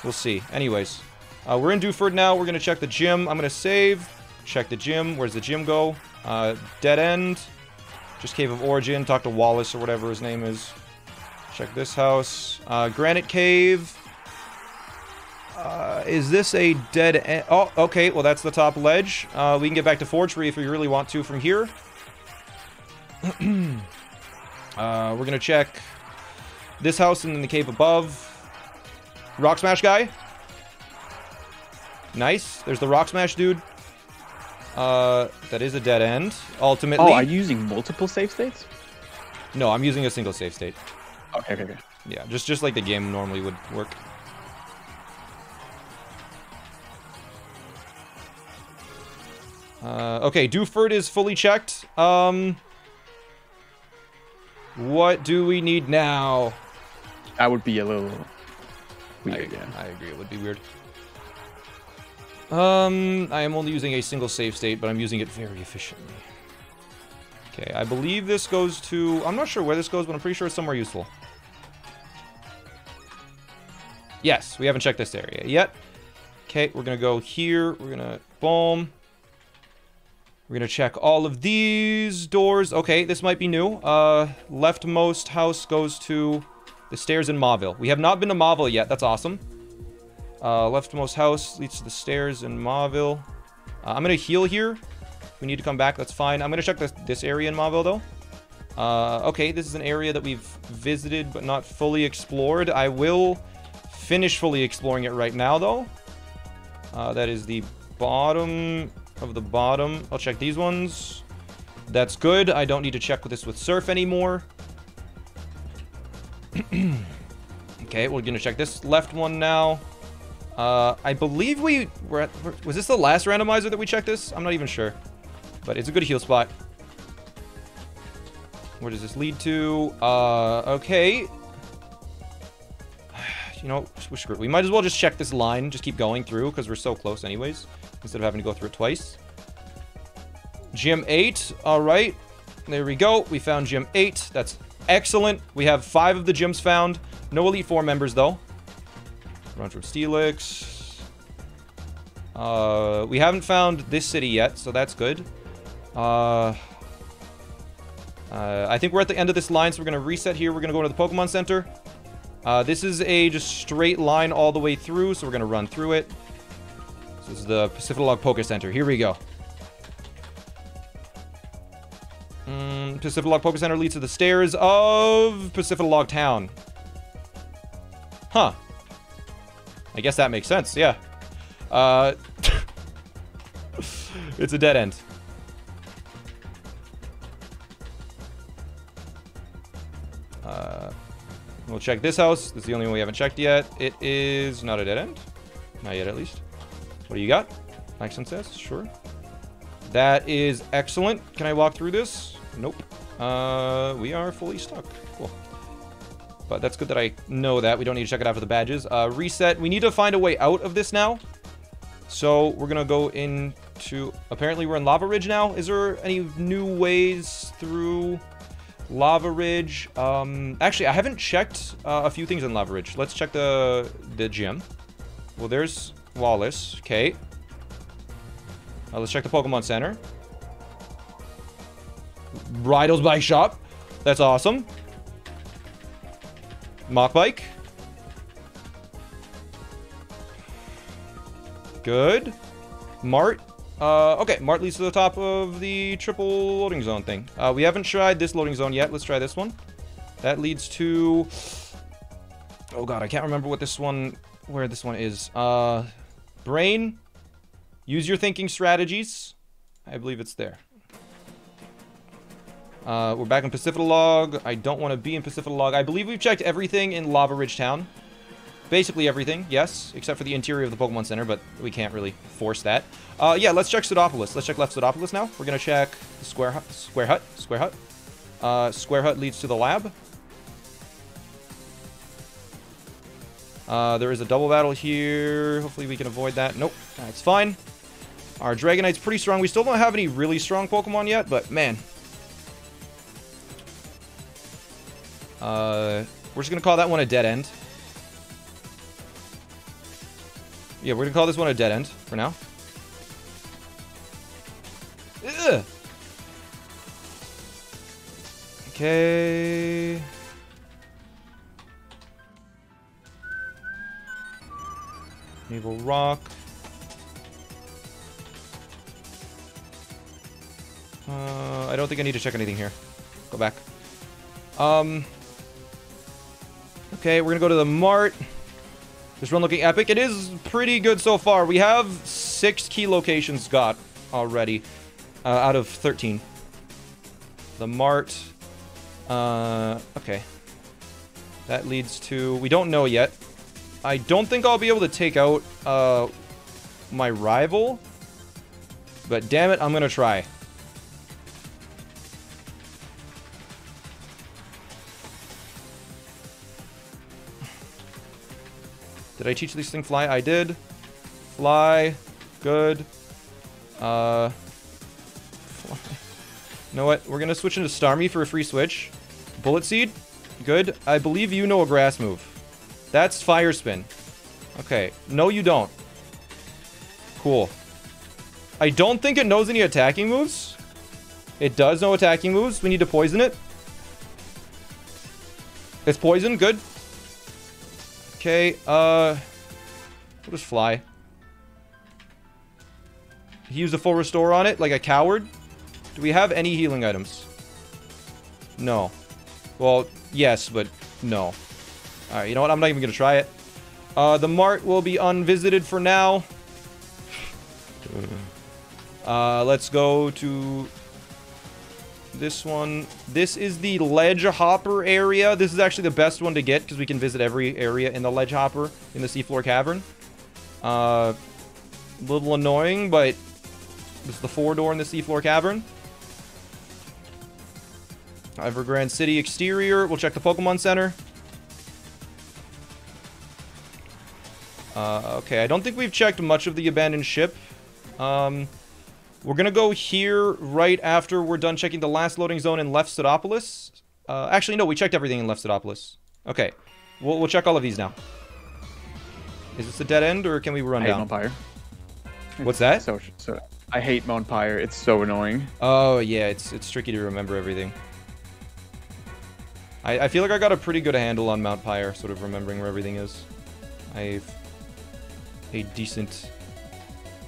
We'll see. Anyways. Uh, we're in Dewford now. We're going to check the gym. I'm going to save. Check the gym. Where's the gym go? Uh, dead end. Just Cave of Origin. Talk to Wallace or whatever his name is. Check this house. Uh, Granite Cave. Uh, is this a dead end? Oh, okay. Well, that's the top ledge. Uh, we can get back to Forgery if we really want to from here. uh, we're going to check this house and then the cave above. Rock Smash guy. Nice. There's the Rock Smash dude. Uh, that is a dead end. Ultimately. Oh, are you using multiple save states? No, I'm using a single save state. Okay, okay, okay. Yeah, just just like the game normally would work. Uh, okay, Dewford is fully checked. Um, what do we need now? That would be a little weird. I, yeah. I agree. It would be weird. Um, I am only using a single save state, but I'm using it very efficiently. Okay, I believe this goes to... I'm not sure where this goes, but I'm pretty sure it's somewhere useful. Yes, we haven't checked this area yet. Okay, we're gonna go here. We're gonna... Boom. We're gonna check all of these doors. Okay, this might be new. Uh, leftmost house goes to the stairs in Mauville. We have not been to Mauville yet. That's awesome. Uh, leftmost house leads to the stairs in Mauville. Uh, I'm going to heal here. We need to come back. That's fine. I'm going to check this, this area in Mauville, though. Uh, okay, this is an area that we've visited but not fully explored. I will finish fully exploring it right now, though. Uh, that is the bottom of the bottom. I'll check these ones. That's good. I don't need to check this with Surf anymore. Okay, we're going to check this left one now. Uh, I believe we were at... Was this the last randomizer that we checked this? I'm not even sure. But it's a good heal spot. Where does this lead to? Uh, okay. You know, we're screwed. We might as well just check this line. Just keep going through, because we're so close anyways. Instead of having to go through it twice. Gym eight. Alright. There we go. We found Gym eight. That's excellent. We have five of the gyms found. No Elite Four members, though. Run from Steelix. Uh, we haven't found this city yet, so that's good. Uh, uh, I think we're at the end of this line, so we're going to reset here. We're going to go to the Pokemon Center. Uh, this is a just straight line all the way through, so we're going to run through it. This is the Pacificalog Poké Center. Here we go. Mm, Pacificalog Poké Center leads to the stairs of Pacificalog Town. Huh. I guess that makes sense, yeah. Uh, it's a dead end. Uh, we'll check this house. This is the only one we haven't checked yet. It is not a dead end. Not yet, at least. What do you got? Maxon says, sure. That is excellent. Can I walk through this? Nope. Uh, we are fully stuck. Cool. But that's good that I know that. We don't need to check it out for the badges. Uh, reset. We need to find a way out of this now. So we're going to go into... Apparently we're in Lava Ridge now. Is there any new ways through Lava Ridge? Um, actually, I haven't checked uh, a few things in Lava Ridge. Let's check the, the gym. Well, there's Wallace. Okay. Uh, let's check the Pokemon Center. Rydell's Bike Shop. That's awesome. Mach Bike. Good. Mart. Uh, okay, Mart leads to the top of the triple loading zone thing. Uh, we haven't tried this loading zone yet. Let's try this one. That leads to... Oh god, I can't remember what this one... Where this one is. Uh, brain. Use your thinking strategies. I believe it's there. Uh, we're back in Pacificalog. I don't want to be in Pacificalog. I believe we've checked everything in Lava Ridge Town. Basically everything, yes, except for the interior of the Pokemon Center, but we can't really force that. Uh, yeah, let's check Pseudopolis. Let's check Left Pseudopolis now. We're going to check the Square Hut. Square Hut. Square Hut. Uh, Square Hut leads to the lab. Uh, there is a double battle here. Hopefully we can avoid that. Nope, that's fine. Our Dragonite's pretty strong. We still don't have any really strong Pokemon yet, but man. Uh, we're just going to call that one a dead end. Yeah, we're going to call this one a dead end for now. Ugh. Okay. Naval Rock. Uh, I don't think I need to check anything here. Go back. Um... Okay, we're gonna go to the Mart. This run looking epic. It is pretty good so far. We have six key locations got already uh, out of thirteen. The Mart. Uh, okay. That leads to... We don't know yet. I don't think I'll be able to take out uh, my rival. But damn it, I'm gonna try. Did I teach these things fly? I did. Fly. Good. Uh. Fly. You know what? We're gonna switch into Starmie for a free switch. Bullet Seed. Good. I believe you know a grass move. That's Fire Spin. Okay. No, you don't. Cool. I don't think it knows any attacking moves. It does know attacking moves. We need to poison it. It's poison. Good. Okay, uh... we'll just fly. He used a full restore on it, like a coward. Do we have any healing items? No. Well, yes, but no. Alright, you know what? I'm not even gonna try it. Uh, the Mart will be unvisited for now. Uh, let's go to... this one. This is the Ledge Hopper area. This is actually the best one to get because we can visit every area in the Ledge Hopper in the Seafloor Cavern. Uh, a little annoying, but this is the four door in the Seafloor Cavern. Evergrande City exterior. We'll check the Pokemon Center. Uh, okay, I don't think we've checked much of the abandoned ship. Um... We're going to go here right after we're done checking the last loading zone in Left Pseudopolis. Uh, actually, no, we checked everything in Left Pseudopolis. Okay, we'll, we'll check all of these now. Is this a dead end, or can we run down? I have an umpire. What's that? So, so I hate Monpire. It's so annoying. Oh yeah, it's it's tricky to remember everything. I, I feel like I got a pretty good handle on Mount Pyre, sort of remembering where everything is. I've a decent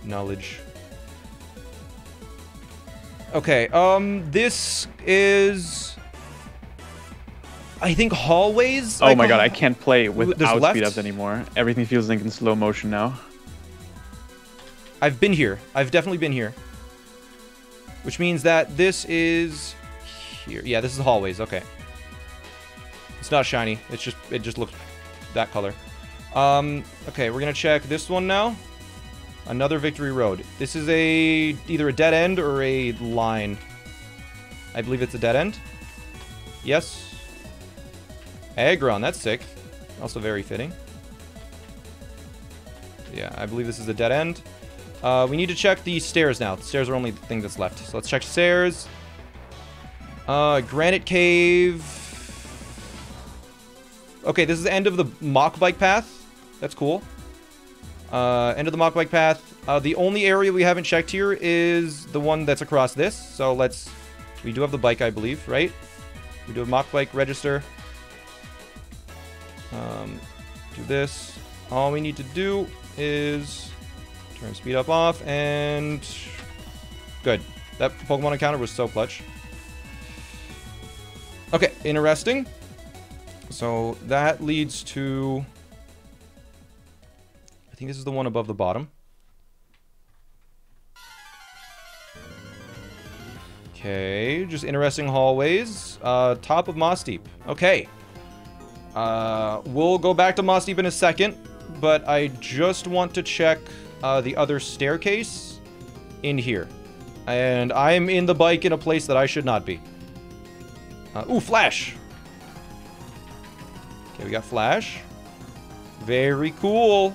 knowledge. Okay, um, this is, I think, hallways. Oh like, my god, I can't play without speed-ups anymore. Everything feels like in slow motion now. I've been here. I've definitely been here. Which means that this is here. Yeah, this is hallways, okay. It's not shiny. It's just it just looks that color. Um, okay, we're gonna check this one now. Another Victory Road. This is a either a dead end or a line. I believe it's a dead end. Yes. Aggron, that's sick. Also very fitting. Yeah, I believe this is a dead end. Uh, we need to check the stairs now. The stairs are only the thing that's left. So let's check stairs. Uh, Granite Cave. Okay, this is the end of the mock bike path. That's cool. Uh, end of the mock bike path. Uh, the only area we haven't checked here is the one that's across this. So let's... We do have the bike, I believe, right? We do a mock bike register. Um, do this. All we need to do is turn speed up off and... Good. That Pokemon encounter was so clutch. Okay, interesting. So that leads to, I think this is the one above the bottom. Okay, just interesting hallways. Uh, top of Mossdeep. Okay. Uh, we'll go back to Mossdeep in a second, but I just want to check uh, the other staircase in here. And I'm in the bike in a place that I should not be. Uh, ooh, Flash! Okay, we got Flash. Very cool.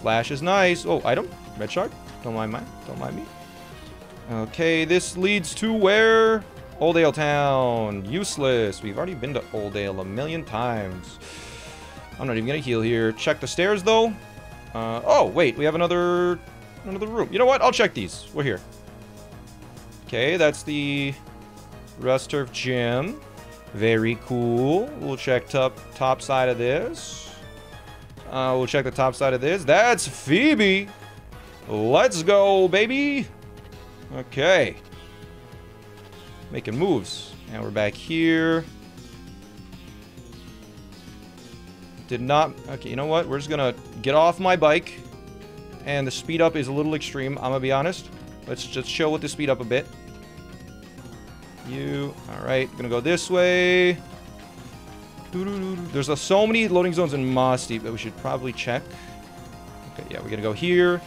Flash is nice. Oh, item. Red shard. Don't mind mine. Don't mind me. Okay, this leads to where? Old Ale Town. Useless. We've already been to Old Ale a million times. I'm not even gonna heal here. Check the stairs though. Uh, oh, wait. We have another another room. You know what? I'll check these. We're here. Okay, that's the Resturf Gym. Very cool. We'll check top, top side of this. Uh, we'll check the top side of this. That's Phoebe. Let's go, baby. Okay. Making moves. Now we're back here. Did not... Okay, you know what? We're just going to get off my bike. And the speed up is a little extreme, I'm going to be honest. Let's just chill with the speed up a bit. You. Alright, gonna go this way. There's uh, so many loading zones in Mossdeep that we should probably check. Okay, yeah, we're gonna go here.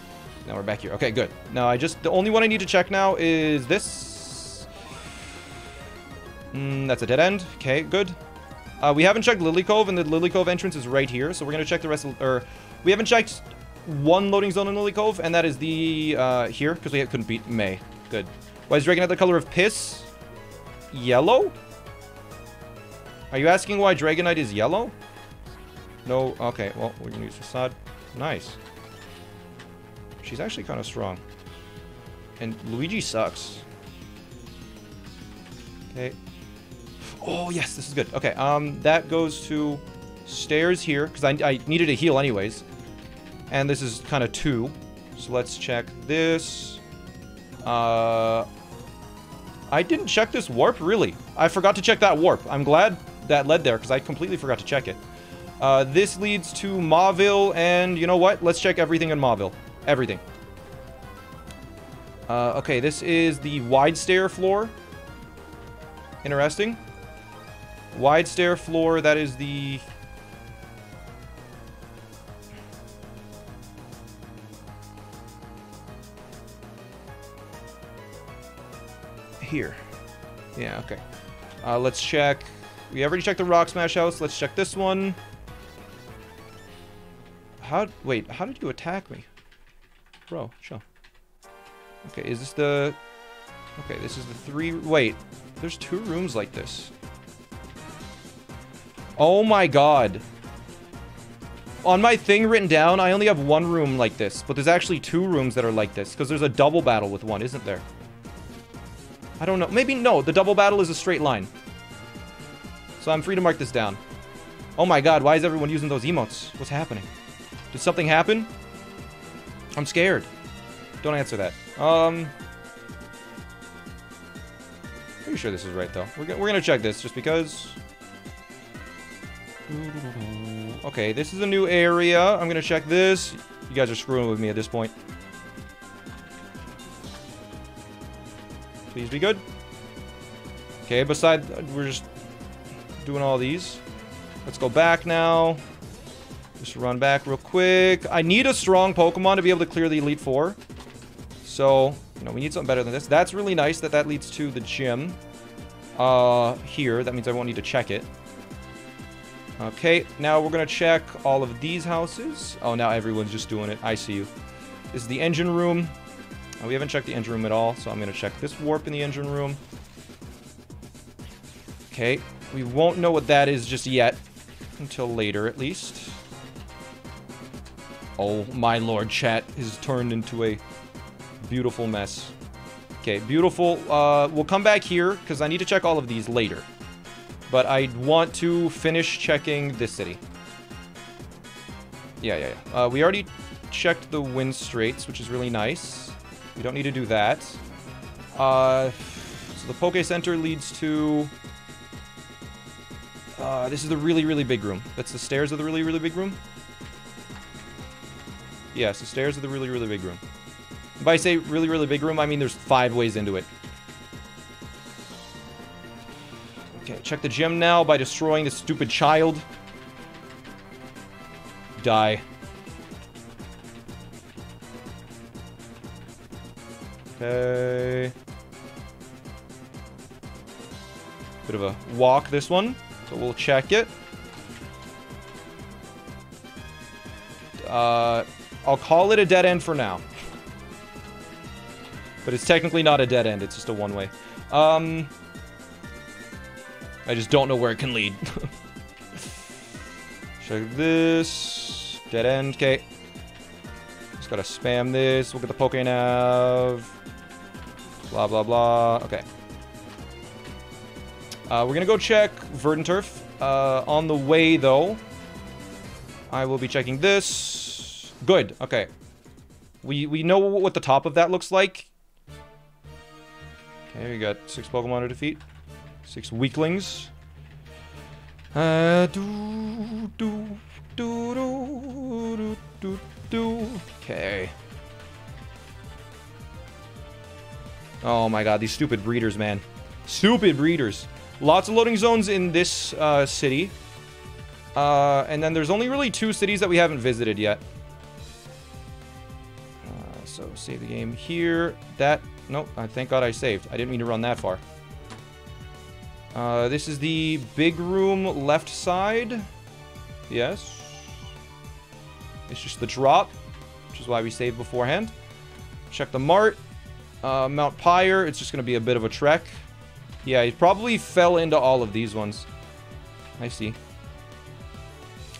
Now we're back here. Okay, good. Now I just... The only one I need to check now is this. Mm, that's a dead end. Okay, good. Uh, we haven't checked Lily Cove, and the Lily Cove entrance is right here, so we're gonna check the rest of... Or, we haven't checked one loading zone in Lily Cove, and that is the... Uh, here, because we couldn't beat May. Good. Why is Dragonite the color of piss? Yellow? Are you asking why Dragonite is yellow? No. Okay, well, we're gonna use Facade. Nice. She's actually kind of strong. And Luigi sucks. Okay. Oh, yes, this is good. Okay, um, that goes to stairs here, because I, I needed a heal anyways. And this is kind of two. So let's check this. Uh... I didn't check this warp, really. I forgot to check that warp. I'm glad that led there, because I completely forgot to check it. Uh, this leads to Mauville, and you know what? Let's check everything in Mauville. Everything. Uh, okay, this is the wide stair floor. Interesting. Wide stair floor, that is the... Here. Yeah, okay. Uh, let's check. We already checked the Rock Smash House. Let's check this one. How... Wait, how did you attack me? Bro, chill. Okay, is this the... Okay, this is the three... Wait, there's two rooms like this. Oh my god. On my thing written down, I only have one room like this, but there's actually two rooms that are like this, because there's a double battle with one, isn't there? I don't know. Maybe no. The double battle is a straight line. So I'm free to mark this down. Oh my god, why is everyone using those emotes? What's happening? Did something happen? I'm scared. Don't answer that. Um... Pretty sure this is right, though. We're, we're gonna check this, just because... Okay, this is a new area. I'm gonna check this. You guys are screwing with me at this point. Please be good. Okay, beside... We're just doing all these. Let's go back now. Just run back real quick. I need a strong Pokemon to be able to clear the Elite Four. So, you know, we need something better than this. That's really nice that that leads to the gym. Uh, here. That means I won't need to check it. Okay, now we're going to check all of these houses. Oh, now everyone's just doing it. I see you. This is the engine room. Oh, we haven't checked the engine room at all, so I'm going to check this warp in the engine room. Okay, we won't know what that is just yet. Until later, at least. Oh, my lord, chat has turned into a beautiful mess. Okay, beautiful. Uh, we'll come back here, because I need to check all of these later. But I want to finish checking this city. Yeah, yeah, yeah. Uh, we already checked the wind straits, which is really nice. We don't need to do that. Uh, so the Poké Center leads to... Uh, this is the really, really big room. That's the stairs of the really, really big room? Yes, the stairs of the really, really big room. If I say really, really big room, I mean there's five ways into it. Okay, check the gym now by destroying this stupid child. Die. Okay. Bit of a walk, this one. So we'll check it. Uh, I'll call it a dead end for now. But it's technically not a dead end. It's just a one-way. Um, I just don't know where it can lead. Check this. Dead end. Okay. Just gotta spam this. We'll get the PokéNav. Blah, blah, blah. Okay. Uh, we're gonna go check Verdanturf. Uh, on the way, though, I will be checking this. Good. Okay. We we know what the top of that looks like. Okay, we got six Pokemon to defeat. Six weaklings. Uh, do, do, do, do, do, do. Okay. Oh my god, these stupid breeders, man. Stupid breeders. Lots of loading zones in this uh, city. Uh, and then there's only really two cities that we haven't visited yet. Uh, so save the game here. That... Nope. Uh, thank God I saved. I didn't mean to run that far. Uh, this is the big room left side. Yes. It's just the drop, which is why we saved beforehand. Check the Mart. Uh, Mount Pyre. It's just going to be a bit of a trek. Yeah, he probably fell into all of these ones. I see.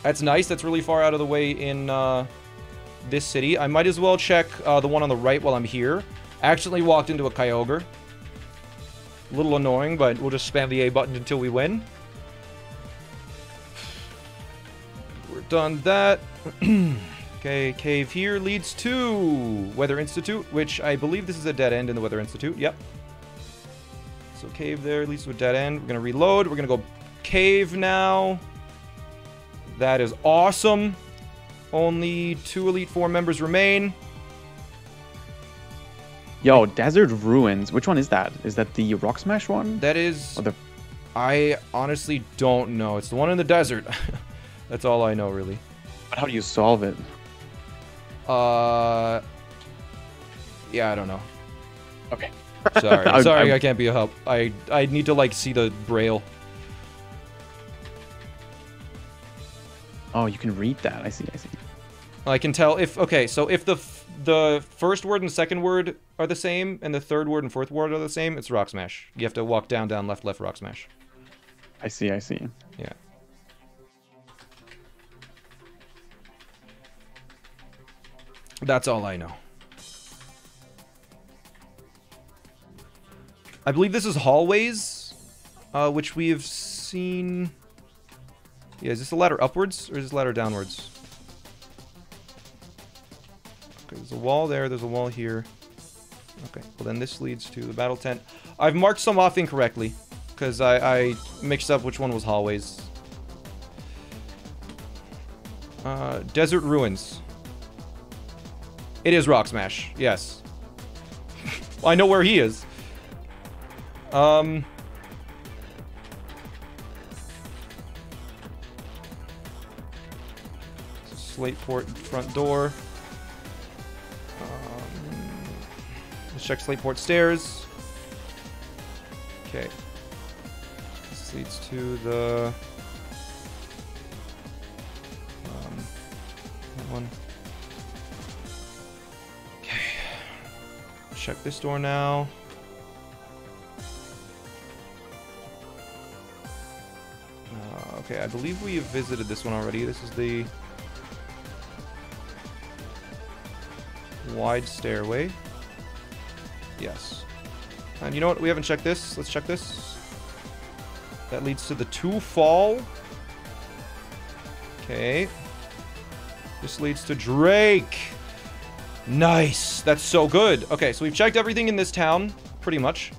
That's nice. That's really far out of the way in uh, this city. I might as well check uh, the one on the right while I'm here. Accidentally walked into a Kyogre. A little annoying, but we'll just spam the A button until we win. We're done that. Okay, cave here leads to Weather Institute, which I believe this is a dead end in the Weather Institute. Yep. So cave there leads to a dead end. We're going to reload. We're going to go cave now. That is awesome. Only two Elite Four members remain. Yo, Desert Ruins. Which one is that? Is that the Rock Smash one? That is... The... I honestly don't know. It's the one in the desert. That's all I know, really. But how do you solve it? Uh... Yeah, I don't know. Okay. Sorry, I'm, sorry, I'm... I can't be a help. I I need to like see the braille. Oh, you can read that. I see. I see. I can tell if okay. So if the f the first word and second word are the same, and the third word and fourth word are the same, it's Rock Smash. You have to walk down, down, left, left, Rock Smash. I see. I see. Yeah. That's all I know. I believe this is hallways, uh, which we have seen. Yeah, is this the ladder upwards or is this ladder downwards? Okay, there's a wall there. There's a wall here. Okay, well then this leads to the battle tent. I've marked some off incorrectly because I, I mixed up which one was hallways. Uh, desert ruins. It is Rock Smash. Yes. Well, I know where he is. Um. Slateport front door. Um, let's check Slateport stairs. Okay. This leads to the. Um, that one. Okay. Check this door now. Uh, okay, I believe we have visited this one already. This is the wide stairway. Yes. And you know what? We haven't checked this. Let's check this. That leads to the two fall. Okay. This leads to Drake. Nice. That's so good. Okay, so we've checked everything in this town, pretty much.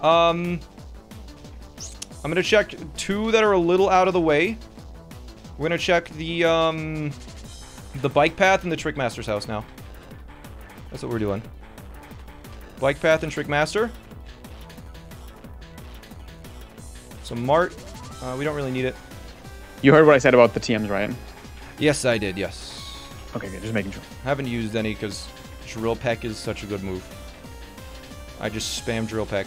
Um, I'm going to check two that are a little out of the way. We're going to check the, um, the bike path and the Trickmaster's house now. That's what we're doing. Bike path and Trickmaster. So Mart, uh, we don't really need it. You heard what I said about the T Ms, right? Yes, I did. Yes. Okay, good. Just making sure. I haven't used any because Drill Peck is such a good move. I just spam Drill Peck.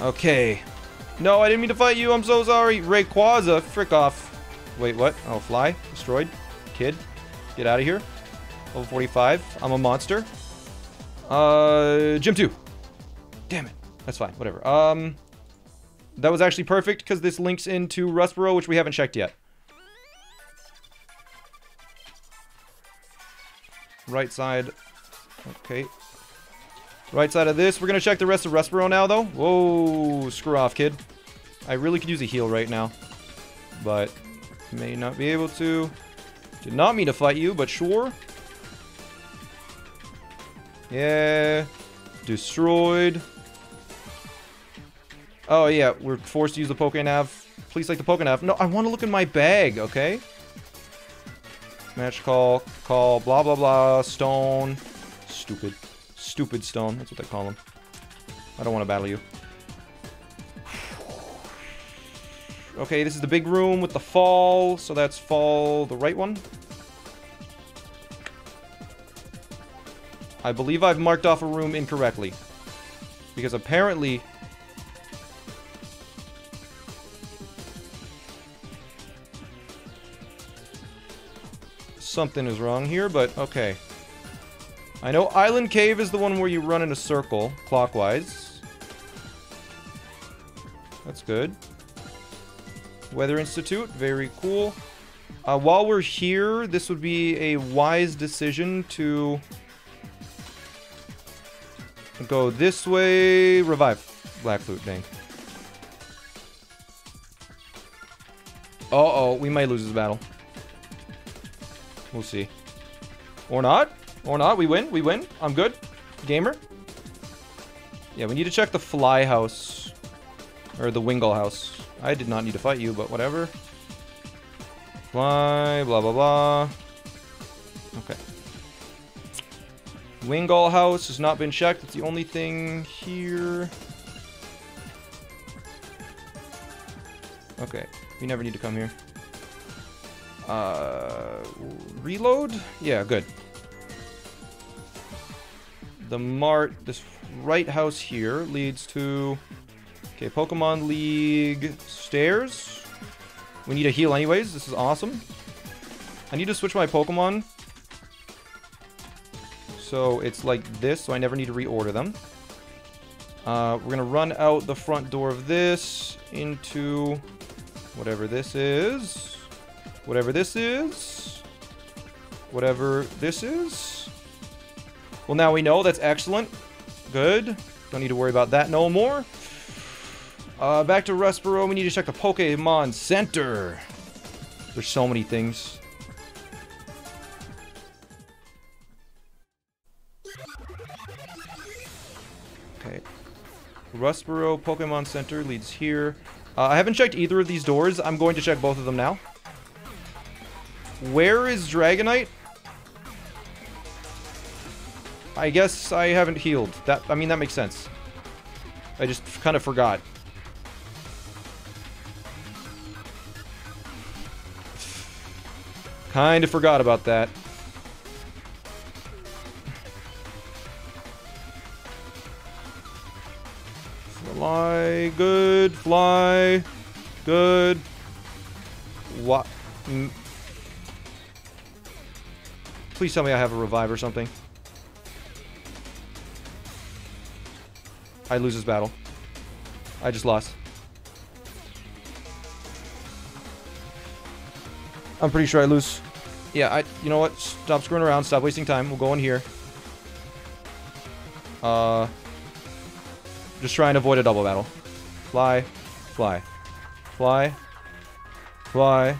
Okay. No, I didn't mean to fight you. I'm so sorry. Rayquaza, frick off. Wait, what? Oh, fly. Destroyed. Kid. Get out of here. Level forty-five. I'm a monster. Uh, Gym two. Damn it. That's fine. Whatever. Um, that was actually perfect because this links into Rustboro, which we haven't checked yet. Right side. Okay. Right side of this. We're going to check the rest of Rustboro now, though. Whoa, screw off, kid. I really could use a heal right now, but may not be able to. Did not mean to fight you, but sure. Yeah. Destroyed. Oh, yeah. We're forced to use the Pokénav. Please take the Pokénav. No, I want to look in my bag, okay? Match call. Call. Blah, blah, blah. Stone. Stupid. Stupid stone. That's what they call them. I don't want to battle you. Okay, this is the big room with the fall. So that's fall, the right one. I believe I've marked off a room incorrectly. Because apparently... something is wrong here, but okay. I know Island Cave is the one where you run in a circle, clockwise. That's good. Weather Institute, very cool. Uh, while we're here, this would be a wise decision to go this way. Revive Black Flute, dang. Uh-oh, we might lose this battle. We'll see. Or not. Or not, we win, we win. I'm good. Gamer. Yeah, we need to check the fly house. Or the Wingull house. I did not need to fight you, but whatever. Fly, blah, blah, blah. Okay. Wingull house has not been checked. It's the only thing here. Okay, we never need to come here. Uh, reload? Yeah, good. The Mart, this right house here leads to... Okay, Pokemon League stairs. We need a heal anyways. This is awesome. I need to switch my Pokemon. So it's like this, so I never need to reorder them. Uh, we're going to run out the front door of this into whatever this is. Whatever this is. Whatever this is. Well, now we know. That's excellent. Good. Don't need to worry about that no more. Uh, back to Rustboro. We need to check the Pokemon Center. There's so many things. Okay. Rustboro Pokemon Center leads here. Uh, I haven't checked either of these doors. I'm going to check both of them now. Where is Dragonite? I guess I haven't healed. That, I mean, that makes sense. I just kind of forgot. Kind of forgot about that. Fly, good, fly, good. What? Mm. Please tell me I have a revive or something. I lose this battle. I just lost. I'm pretty sure I lose. Yeah, I. You know what? Stop screwing around. Stop wasting time. We'll go in here. Uh, just try and avoid a double battle. Fly, fly, fly, fly.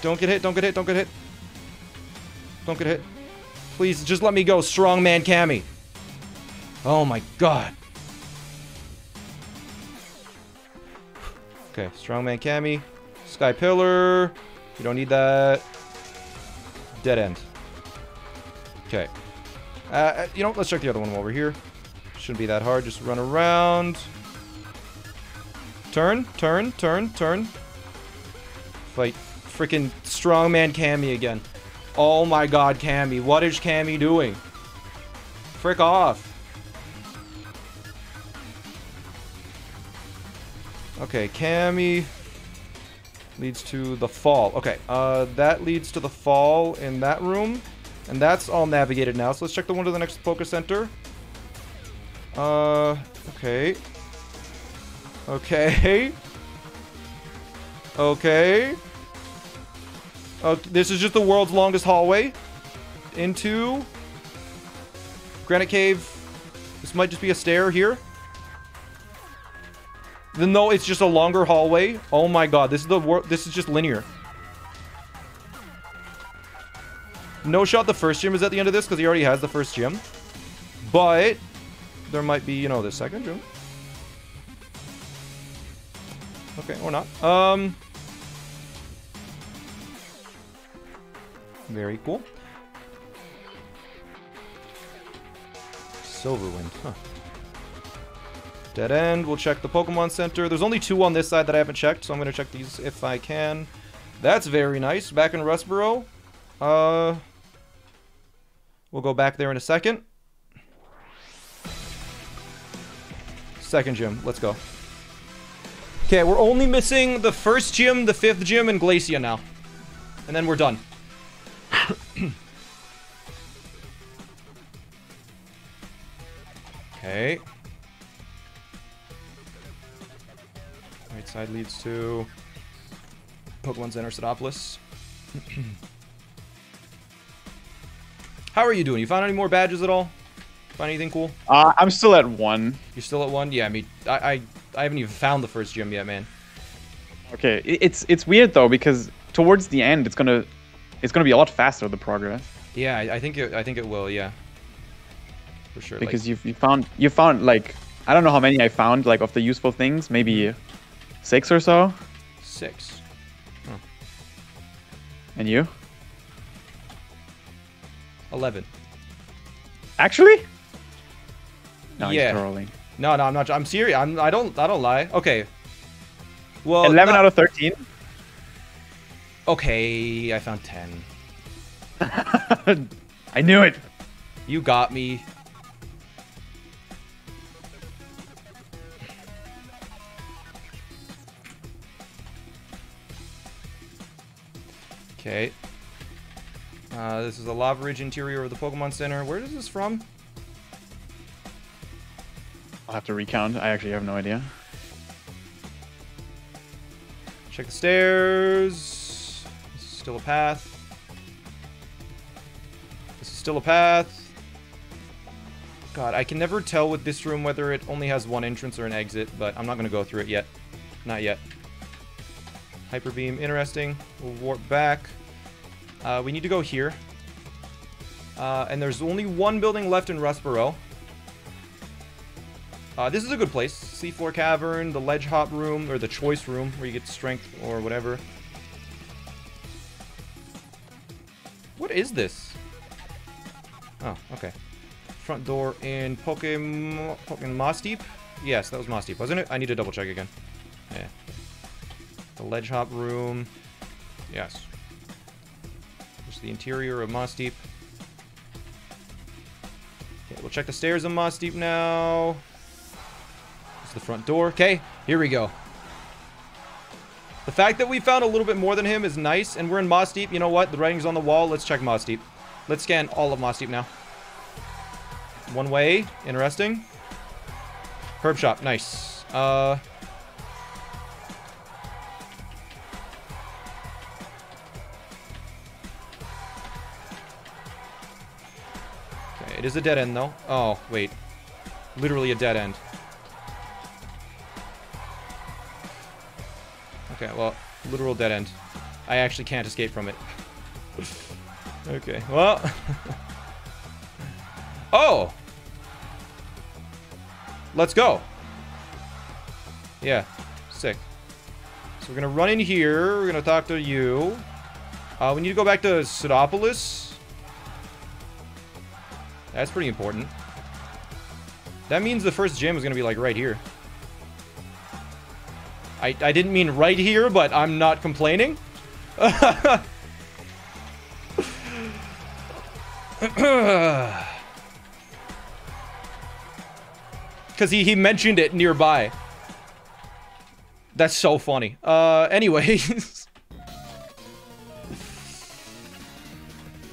Don't get hit, don't get hit, don't get hit. Don't get hit. Please, just let me go, strongman Cammy. Oh my god. Okay, strongman Cammy. Sky Pillar. You don't need that. Dead end. Okay. Uh, you know, let's check the other one while we're here. Shouldn't be that hard, just run around. Turn, turn, turn, turn. Fight. Freaking strongman Cammy again. Oh my god, Cammy. What is Cammy doing? Frick off. Okay, Cammy leads to the fall. Okay, uh, that leads to the fall in that room. And that's all navigated now. So let's check the one to the next Poké Center. Uh, okay. Okay. Okay. Uh, this is just the world's longest hallway into Granite Cave. This might just be a stair here. Then no, it's just a longer hallway. Oh my god, this is the wor this is just linear. No shot the first gym is at the end of this because he already has the first gym. But there might be, you know, the second gym. Okay, or not. Um... Very cool. Silverwind, huh. Dead end. We'll check the Pokemon Center. There's only two on this side that I haven't checked, so I'm going to check these if I can. That's very nice. Back in Rustboro. Uh, we'll go back there in a second. Second gym. Let's go. Okay, we're only missing the first gym, the fifth gym, and Glacia now. And then we're done. Okay. Right side leads to Pokemon Center Setopolis. How are you doing? You found any more badges at all? Find anything cool? Uh, I'm still at one. You're still at one? Yeah, I mean, I, I, I haven't even found the first gym yet, man. Okay, it's it's weird though because towards the end, it's gonna. It's gonna be a lot faster, the progress. Yeah, I think it. I think it will. Yeah, for sure. Because like, you've you found you found like I don't know how many I found like of the useful things, maybe six or so. Six. Oh. And you? Eleven. Actually? No, yeah. You're trolling. No, no, I'm not. I'm serious. I'm. I don't. I don't lie. Okay. Well. Eleven not, out of thirteen. Okay, I found ten. I knew it. You got me. Okay. Uh, this is the Lava Ridge interior of the Pokemon Center. Where is this from? I'll have to recount. I actually have no idea. Check the stairs. This is still a path. This is still a path. God, I can never tell with this room whether it only has one entrance or an exit, but I'm not going to go through it yet. Not yet. Hyper Beam, interesting. We'll warp back. Uh, we need to go here. Uh, and there's only one building left in Rustboro. Uh, this is a good place. Seafloor Cavern, the Ledge Hop Room, or the Choice Room, where you get strength or whatever. What is this? Oh, okay. Front door in Pokemon... Pokemon Mossdeep? Yes, that was Mossdeep, wasn't it? I need to double check again. Yeah. The Ledge Hop Room. Yes. Just the interior of Mossdeep. Okay, we'll check the stairs of Mossdeep now. The front door. Okay, here we go. The fact that we found a little bit more than him is nice, and we're in Mossdeep. You know what? The writing's on the wall. Let's check Mossdeep. Let's scan all of Mossdeep now. One way. Interesting. Herb shop. Nice. Uh... Okay, it is a dead end, though. Oh, wait. Literally a dead end. Okay, well, literal dead end. I actually can't escape from it. Okay, well. Oh! Let's go! Yeah, sick. So we're gonna run in here. We're gonna talk to you. Uh, we need to go back to Pseudopolis. That's pretty important. That means the first gym is gonna be, like, right here. I, I didn't mean right here, but I'm not complaining. Because he, he mentioned it nearby. That's so funny. Uh, anyways.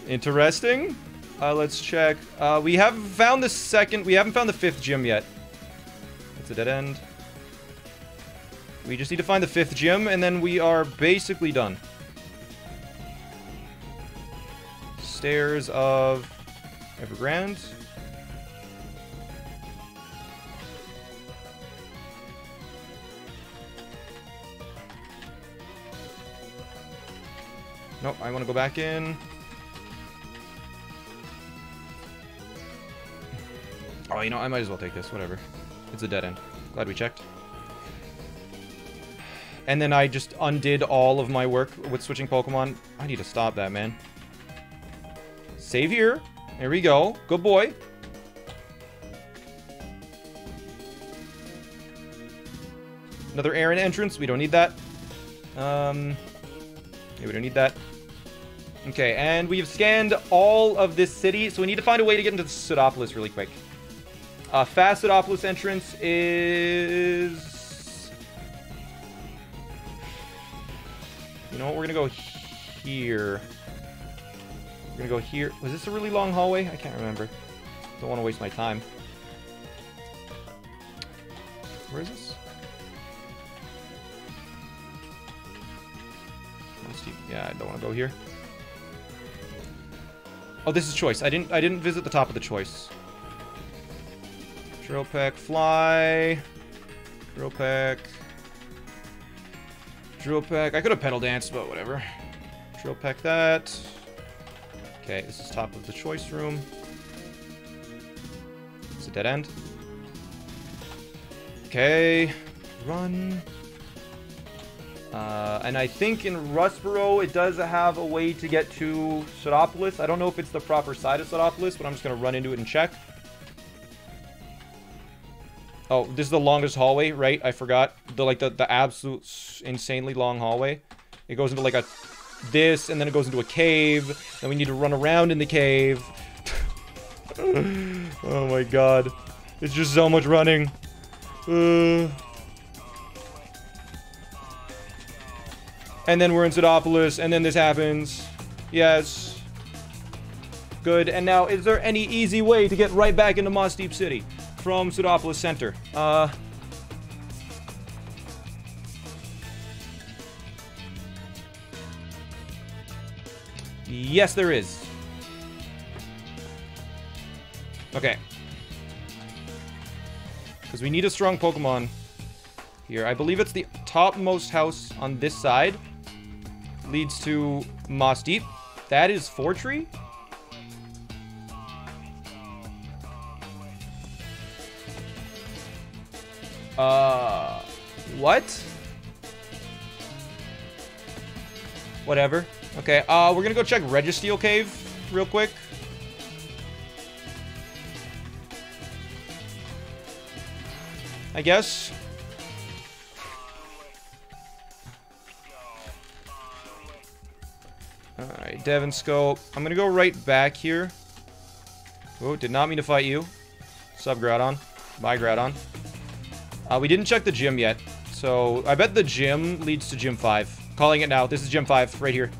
Interesting. Uh, let's check. Uh, we haven't found the second... We haven't found the fifth gym yet. It's a dead end. We just need to find the fifth gym, and then we are basically done. Stairs of Evergrande. Nope, I want to go back in. Oh, you know, I might as well take this. Whatever. It's a dead end. Glad we checked. And then I just undid all of my work with switching Pokemon. I need to stop that, man. Save here. There we go. Good boy. Another Aaron entrance. We don't need that. Um, yeah, we don't need that. Okay, and we've scanned all of this city, so we need to find a way to get into the Pseudopolis really quick. Uh, fast Pseudopolis entrance is... You know what? We're gonna go here. We're gonna go here. Was this a really long hallway? I can't remember. Don't want to waste my time. Where is this? Yeah, I don't want to go here. Oh, this is choice. I didn't. I didn't visit the top of the choice. Drillpack, fly. Drillpack. Drill pack. I could have pedal danced, but whatever. Drill pack that. Okay, this is top of the choice room. It's a dead end. Okay. Run. Uh, and I think in Rustboro, it does have a way to get to Pseudopolis. I don't know if it's the proper side of Pseudopolis, but I'm just going to run into it and check. Oh, this is the longest hallway, right? I forgot. The, like, the, the absolute insanely long hallway. It goes into, like, a this, and then it goes into a cave, and we need to run around in the cave. Oh my god. It's just so much running. Uh... And then we're in Zoodopolis, and then this happens. Yes. Good, and now, is there any easy way to get right back into Moss Deep City from Zoodopolis Center? Uh... Yes, there is. Okay. Because we need a strong Pokemon here. I believe it's the topmost house on this side. Leads to Moss Deep. That is Fortree. Uh, what? Whatever. Okay, uh, we're gonna go check Registeel Cave real quick. I guess. Alright, Devon Scope. I'm gonna go right back here. Oh, did not mean to fight you. Sub Groudon. Bye, Groudon. Uh, we didn't check the gym yet. So, I bet the gym leads to Gym five. Calling it now. This is Gym five, right here.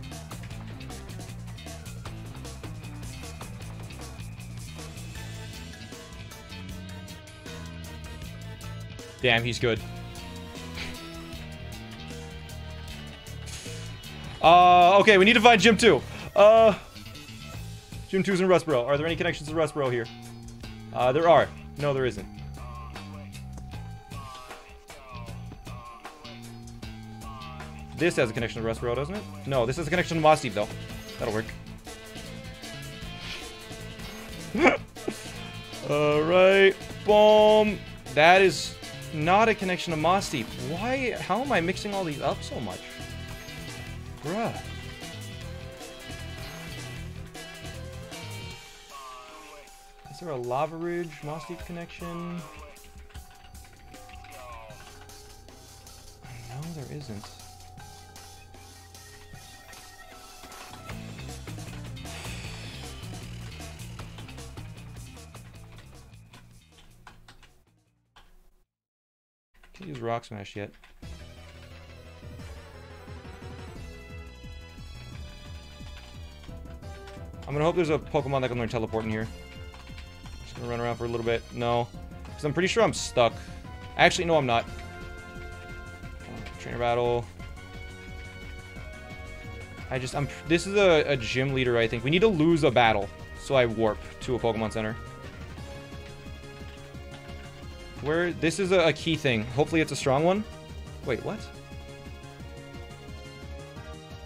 Damn, he's good. Uh, okay, we need to find Gym two. Uh, Gym two's in Rustboro. Are there any connections to Rustboro here? Uh, there are. No, there isn't. This has a connection to Rustboro, doesn't it? No, this has a connection to Moss Deep, though. That'll work. Alright. Boom. That is... not a connection to Moss Deep. Why? How am I mixing all these up so much? Bruh. Is there a Lava Ridge Moss Deep connection? No, there isn't. Use Rock Smash yet. I'm gonna hope there's a Pokemon that can learn Teleport in here. Just gonna run around for a little bit. No. Because I'm pretty sure I'm stuck. Actually, no, I'm not. Trainer battle. I just, I'm, this is a, a gym leader, I think. We need to lose a battle. So I warp to a Pokemon Center. Where, this is a, a key thing. Hopefully it's a strong one. Wait, what?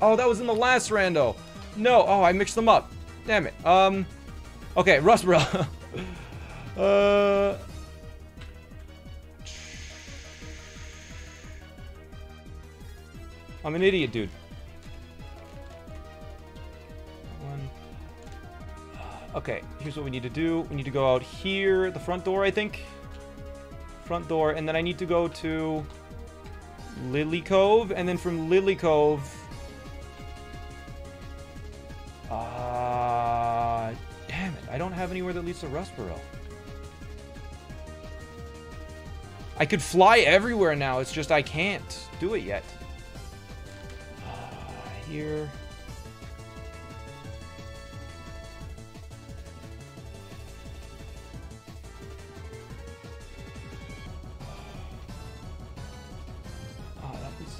Oh, that was in the last rando. No, oh, I mixed them up. Damn it. Um, okay, Rustboro. uh, I'm an idiot, dude. One. Okay, here's what we need to do. We need to go out here, the front door, I think. Front door, and then I need to go to Lily Cove, and then from Lily Cove, ah, uh, damn it, I don't have anywhere that leads to Rustboro. I could fly everywhere now. It's just I can't do it yet. Uh, here.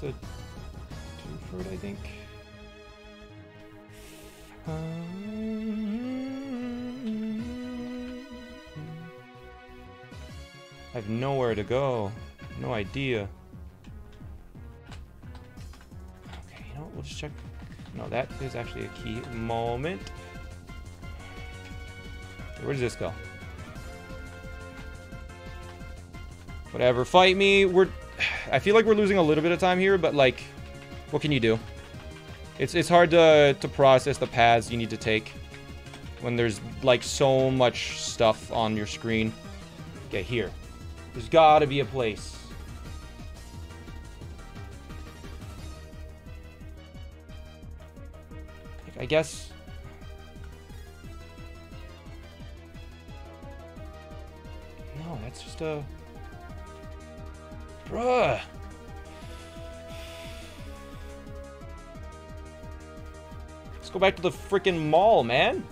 A Dewford, I think. Um, I have nowhere to go. No idea. Okay, you know what? We'll just check. No, that is actually a key moment. Where does this go? Whatever. Fight me. We're... I feel like we're losing a little bit of time here, but, like, what can you do? It's it's hard to, to process the paths you need to take when there's, like, so much stuff on your screen. Okay, here. There's gotta be a place. I guess. No, that's just a... Bruh! Let's go back to the freaking mall, man.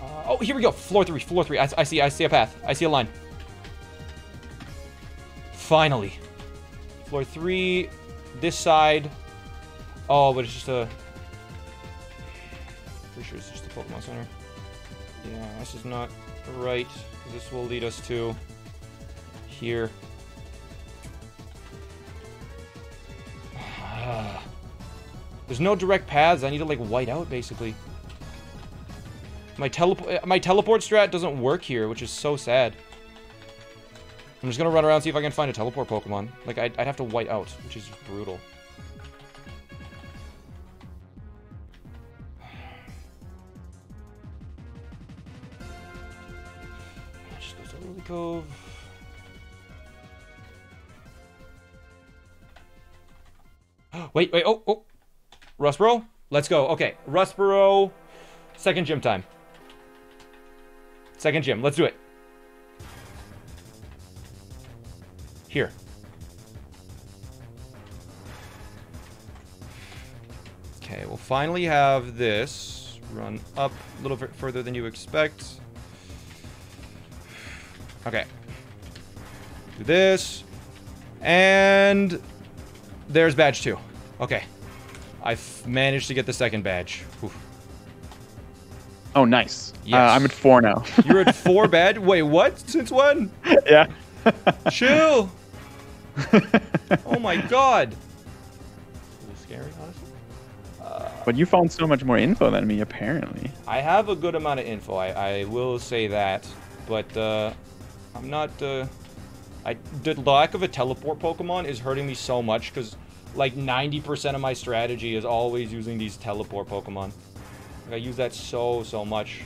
Uh, oh, here we go. Floor three, floor three. I, I see, I see a path. I see a line. Finally. Floor three, this side. Oh, but it's just a... Pretty sure it's just the Pokemon Center. Yeah, this is not right. This will lead us to here. There's no direct paths. I need to, like, white out, basically. My, telep my teleport strat doesn't work here, which is so sad. I'm just gonna run around and see if I can find a teleport Pokemon. Like, I'd, I'd have to white out, which is just brutal. Cove. Wait, wait, oh, oh. Rustboro? Let's go. Okay, Rustboro. Second gym time. Second gym. Let's do it. Here. Okay, we'll finally have this run up a little bit further than you expect. Okay. Do this. And there's badge two. Okay. I've managed to get the second badge. Oof. Oh, nice. Yes. Uh, I'm at four now. You're at four badge? Wait, what? Since when? Yeah. Chill. Oh my god. A little scary, honestly. Uh, but you found so much more info than me, apparently. I have a good amount of info. I, I will say that. But, uh... I'm not, uh, I, the lack of a teleport Pokemon is hurting me so much because, like, ninety percent of my strategy is always using these teleport Pokemon. Like, I use that so, so much.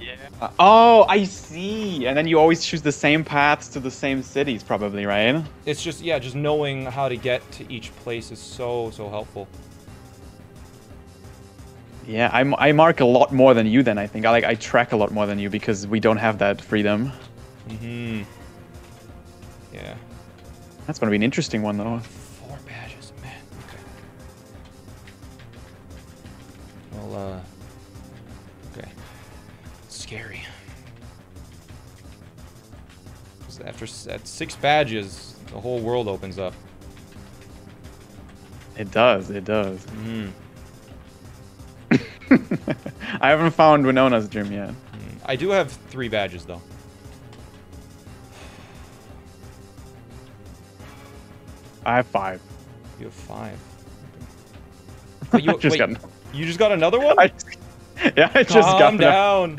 Yeah. Uh, oh, I see. And then you always choose the same paths to the same cities, probably, right? It's just, yeah, just knowing how to get to each place is so, so helpful. Yeah, I'm, I mark a lot more than you then, I think. I like I track a lot more than you because we don't have that freedom. Mm-hmm. Yeah. That's going to be an interesting one, though. Four badges, man. Okay. Well, uh... Okay. Scary. After at six badges, the whole world opens up. It does, it does. Mm-hmm. I haven't found Winona's gym yet. I do have three badges, though. I have five. You have five. But you, just wait, got you just got another one? I just, yeah, I Calm just got Calm down.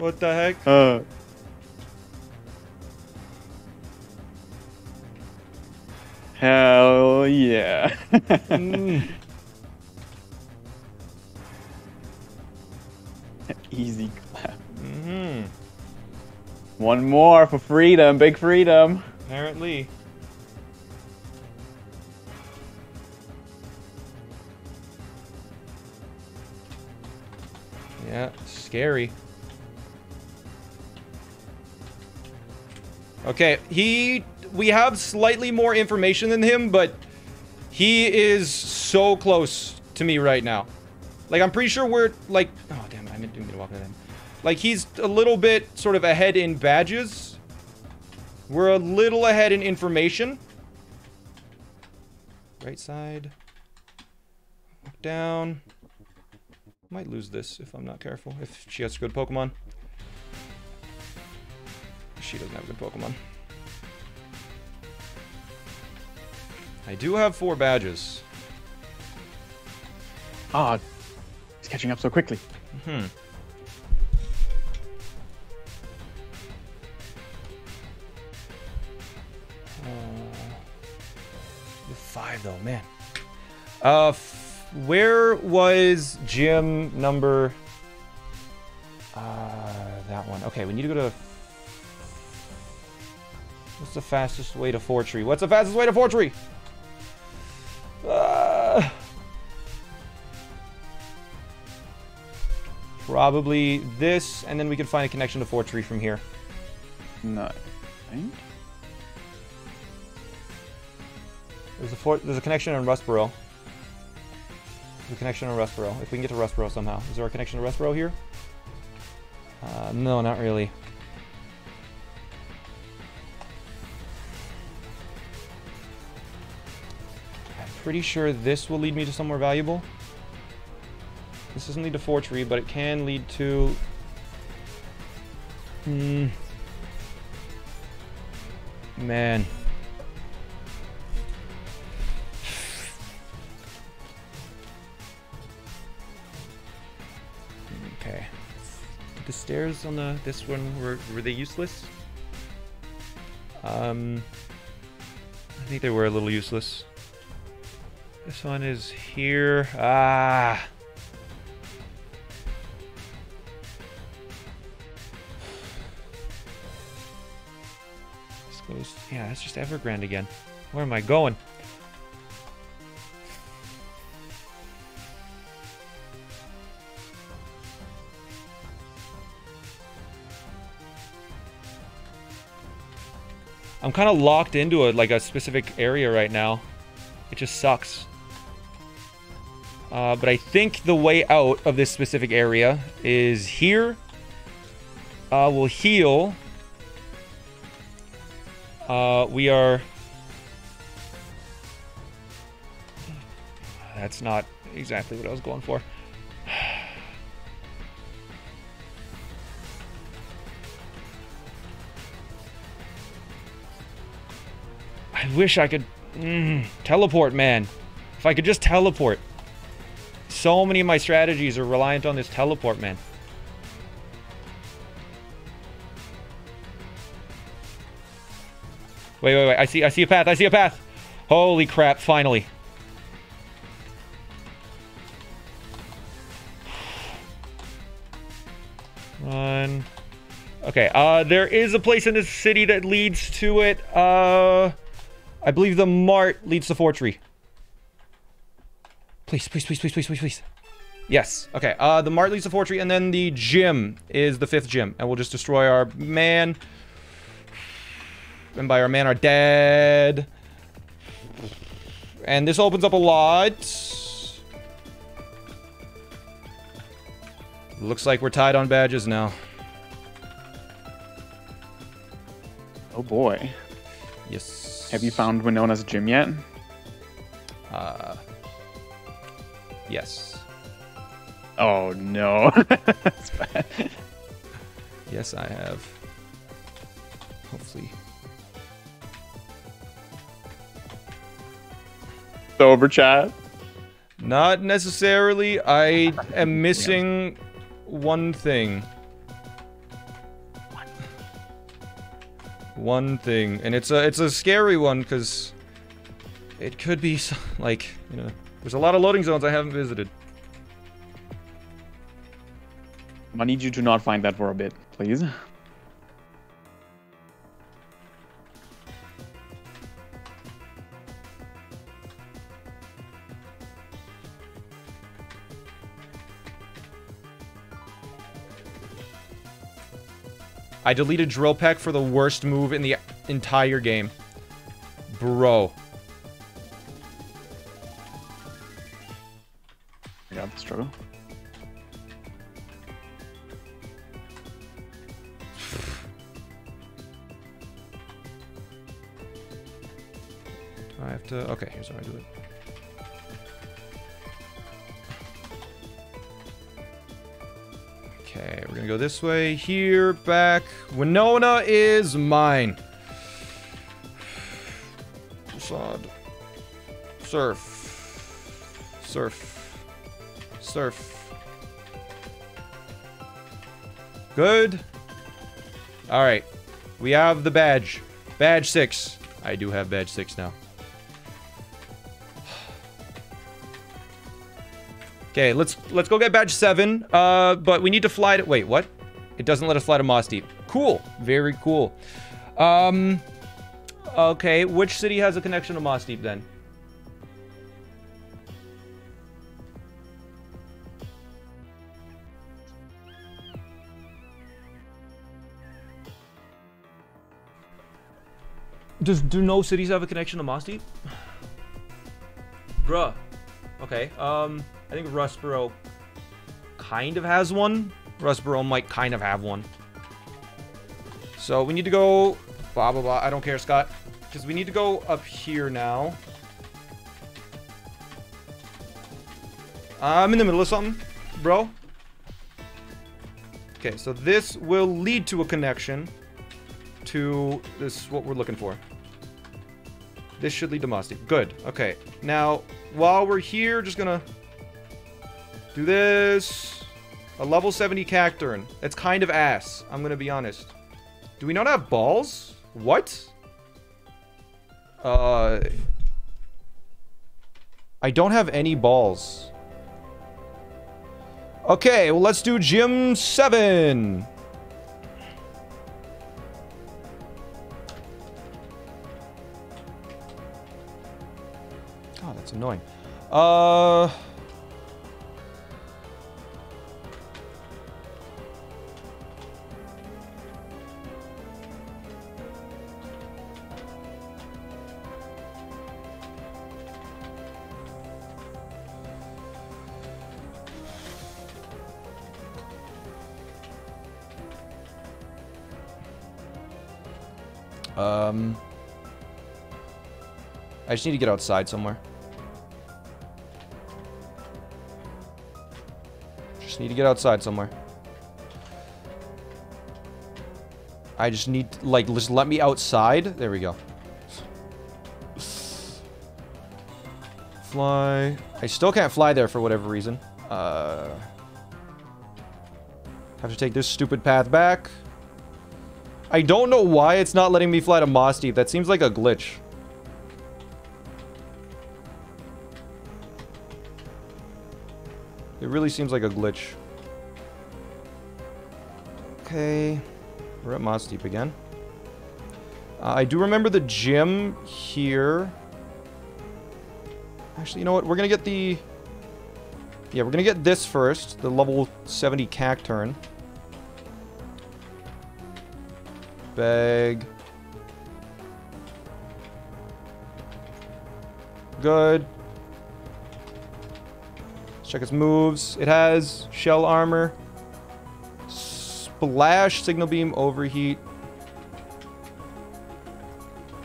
What the heck? Uh, hell yeah. mm. Easy clap. Mm-hmm. One more for freedom, big freedom. Apparently. Yeah, scary. Okay, he... We have slightly more information than him, but he is so close to me right now. Like, I'm pretty sure we're, like... Oh, damn it. I didn't mean to walk that in. Like, he's a little bit sort of ahead in badges. We're a little ahead in information. Right side. Down. Might lose this if I'm not careful. If she has good Pokemon. She doesn't have good Pokemon. I do have four badges. Ah, he's catching up so quickly. Hmm. Uh, five though, man. Uh, f where was gym number? Uh, that one. Okay, we need to go to. What's the fastest way to Fortree? What's the fastest way to Fortree? Uh, probably this, and then we can find a connection to Fortree from here. No. There's a fort. There's a connection in Rustboro. There's a connection in Rustboro. If we can get to Rustboro somehow. Is there a connection to Rustboro here? Uh, no, not really. I'm pretty sure this will lead me to somewhere valuable. This doesn't lead to Fortree, but it can lead to... Hmm... Man. Okay. Did the stairs on the this one were were they useless? Um I think they were a little useless. This one is here. Ah. Yeah, it's just Evergrande again. Where am I going? I'm kind of locked into a, like a specific area right now. It just sucks. Uh, but I think the way out of this specific area is here. Uh, we'll heal. Uh, we are... That's not exactly what I was going for. I wish I could... Mm, teleport, man. If I could just teleport. So many of my strategies are reliant on this teleport, man. Wait, wait, wait. I see, I see a path. I see a path. Holy crap, finally. Run. Okay, uh, there is a place in this city that leads to it. Uh, I believe the Mart leads to Fortree. Please, please, please, please, please, please, please. Yes, okay. Uh, the Mart leads to Fortree, and then the gym is the fifth gym. And we'll just destroy our man... And by our man are dead. And this opens up a lot. Looks like we're tied on badges now. Oh boy. Yes. Have you found Winona's gym yet? Uh. Yes. Oh no. That's bad. Yes, I have. Hopefully. Over chat? Not necessarily. I am missing yeah. one thing. What? One thing, and it's a it's a scary one because it could be so, like you know, there's a lot of loading zones I haven't visited. I need you to not find that for a bit, please. I deleted Drill Peck for the worst move in the entire game. Bro. I got the struggle. I have to... Okay, here's how I do it. Okay, we're gonna go this way, here, back. Winona is mine. Sod. Surf. Surf. Surf. Good. Alright. We have the badge. Badge six. I do have badge six now. Okay, let's let's go get badge seven. Uh, but we need to fly to. Wait, what? It doesn't let us fly to Moss Deep. Cool, very cool. Um, okay, which city has a connection to Moss Deep then? Does do no cities have a connection to Mosty? Bruh. Okay. Um, I think Rustboro kind of has one. Rustboro might kind of have one. So we need to go blah blah blah. I don't care, Scott, because we need to go up here now. I'm in the middle of something, bro. Okay, so this will lead to a connection to this, what we're looking for. This should lead to Mosty. Good. Okay. Now, while we're here, just gonna do this. A level seventy Cacturne. That's kind of ass. I'm gonna be honest. Do we not have balls? What? Uh... I don't have any balls. Okay, well, let's do Gym seven. God, that's annoying. Uh... Um, I just need to get outside somewhere. Just need to get outside somewhere. I just need, like, just let me outside. There we go. Fly. I still can't fly there for whatever reason. Uh, have to take this stupid path back. I don't know why it's not letting me fly to Mosty. That seems like a glitch. It really seems like a glitch. Okay. We're at Mosty again. Uh, I do remember the gym here. Actually, you know what? We're going to get the... Yeah, we're going to get this first. The level seventy Cacturne. Bag. Good. Let's check its moves. It has shell armor. Splash, signal beam, overheat.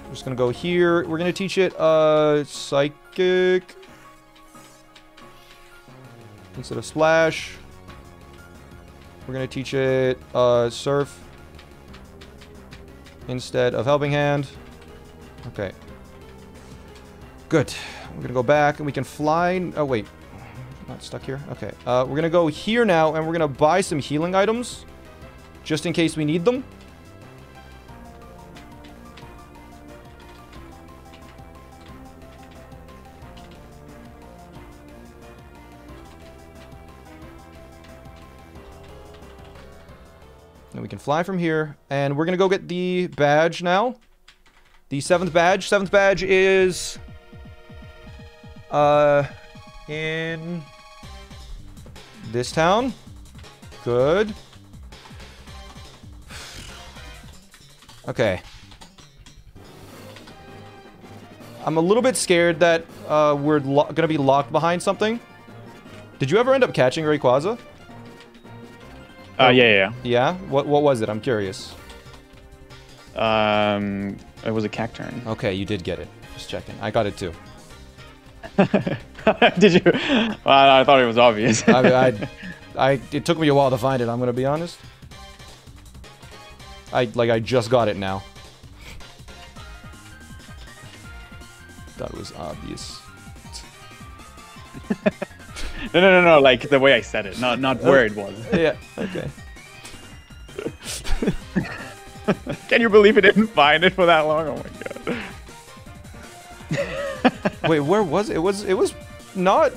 I'm just gonna go here. We're gonna teach it uh psychic instead of splash. We're gonna teach it uh surf instead of helping hand. Okay. Good. We're gonna go back and we can fly. Oh, wait. I'm not stuck here. Okay. Uh, we're gonna go here now and we're gonna buy some healing items just in case we need them. We can fly from here, and we're gonna go get the badge now. The seventh badge. Seventh badge is uh in this town. Good. Okay. I'm a little bit scared that uh, we're gonna be locked behind something. Did you ever end up catching Rayquaza? Uh, yeah, yeah, yeah. What, what was it? I'm curious. Um, it was a Cacturne. Okay, you did get it. Just checking. I got it too. Did you? Well, I thought it was obvious. I, I, I, it took me a while to find it. I'm gonna be honest. I like, I just got it now. That was obvious. No, no, no, no, like the way I said it, not not where it was. Yeah, okay. Can you believe it didn't find it for that long? Oh my god. Wait, where was it? It was, it was not...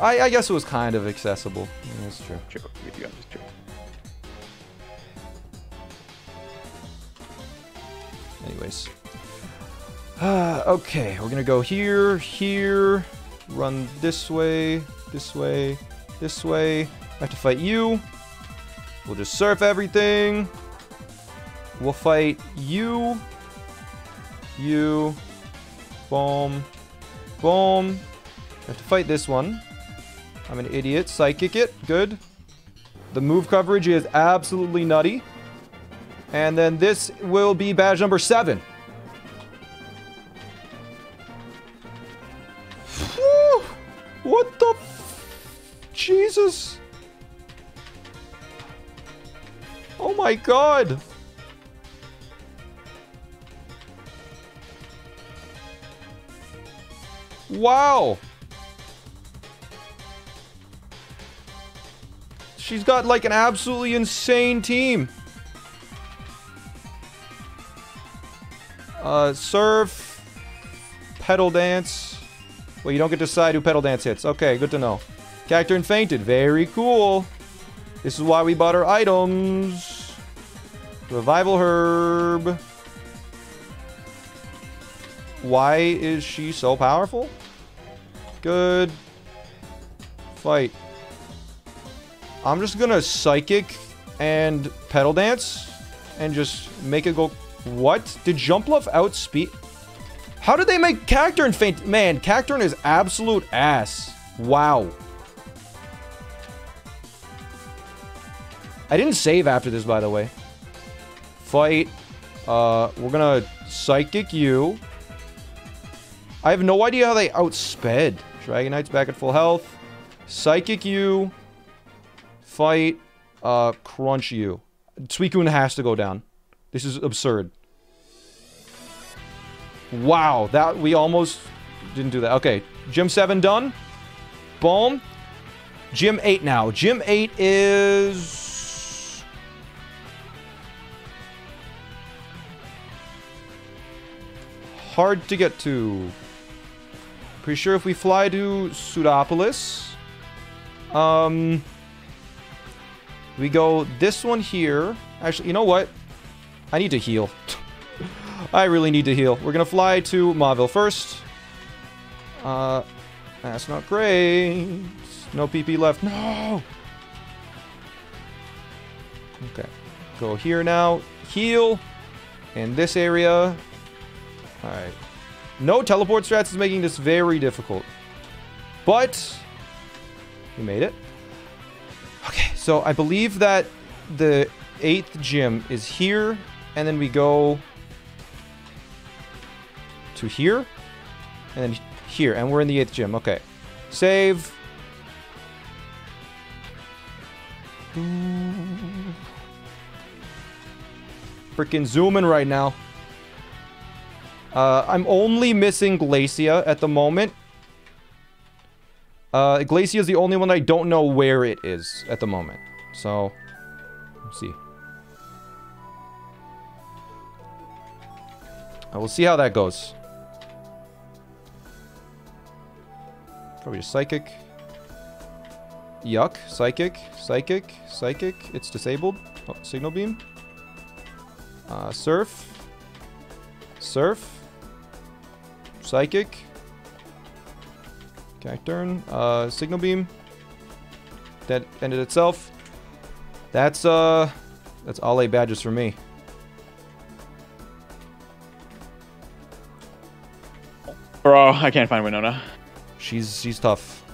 I, I guess it was kind of accessible. Yeah, that's true. True. Yeah, that's true. Anyways. Uh, okay, we're gonna go here, here... Run this way, this way, this way. I have to fight you. We'll just surf everything. We'll fight you. you, boom, boom. I have to fight this one. I'm an idiot. Psychic it. Good. The move coverage is absolutely nutty. And then this will be badge number seven. Whew. What the f- Jesus. Oh my god. Wow. She's got like an absolutely insane team. Uh, serve. Pedal dance. Well, you don't get to decide who pedal dance hits. Okay, good to know. Cacturne fainted. Very cool. This is why we bought her items. Revival herb. Why is she so powerful? Good. Fight. I'm just gonna psychic and pedal dance and just make it go. What? Did Jumpluff outspeed? How did they make Cacturne faint? Man, Cacturne is absolute ass. Wow. I didn't save after this, by the way. Fight. Uh, we're gonna psychic you. I have no idea how they outsped. Dragonite's back at full health. Psychic you. Fight. Uh, crunch you. Suicune has to go down. This is absurd. Wow, that we almost didn't do that. Okay, Gym seven done. Boom. Gym eight now. Gym eight is... hard to get to. Pretty sure if we fly to Pseudopolis... Um... we go this one here. Actually, you know what? I need to heal. I really need to heal. We're gonna fly to Mauville first. Uh, that's not great. No P P left. No! Okay. Go here now. Heal. In this area. Alright. No teleport strats is making this very difficult. But... we made it. Okay, so I believe that the eighth gym is here. And then we go to here. And then here. And we're in the eighth gym. Okay. Save. Freaking zooming right now. Uh, I'm only missing Glacia at the moment. Uh, Glacia is the only one I don't know where it is at the moment. So, let's see. We'll see how that goes. Probably just psychic. Yuck. Psychic. Psychic. Psychic. It's disabled. Oh, signal beam. Uh, surf. Surf. Psychic. Cacturne. Uh, signal beam. That ended itself. That's, uh... that's all eight badges for me. Bro, I can't find Winona. She's she's tough.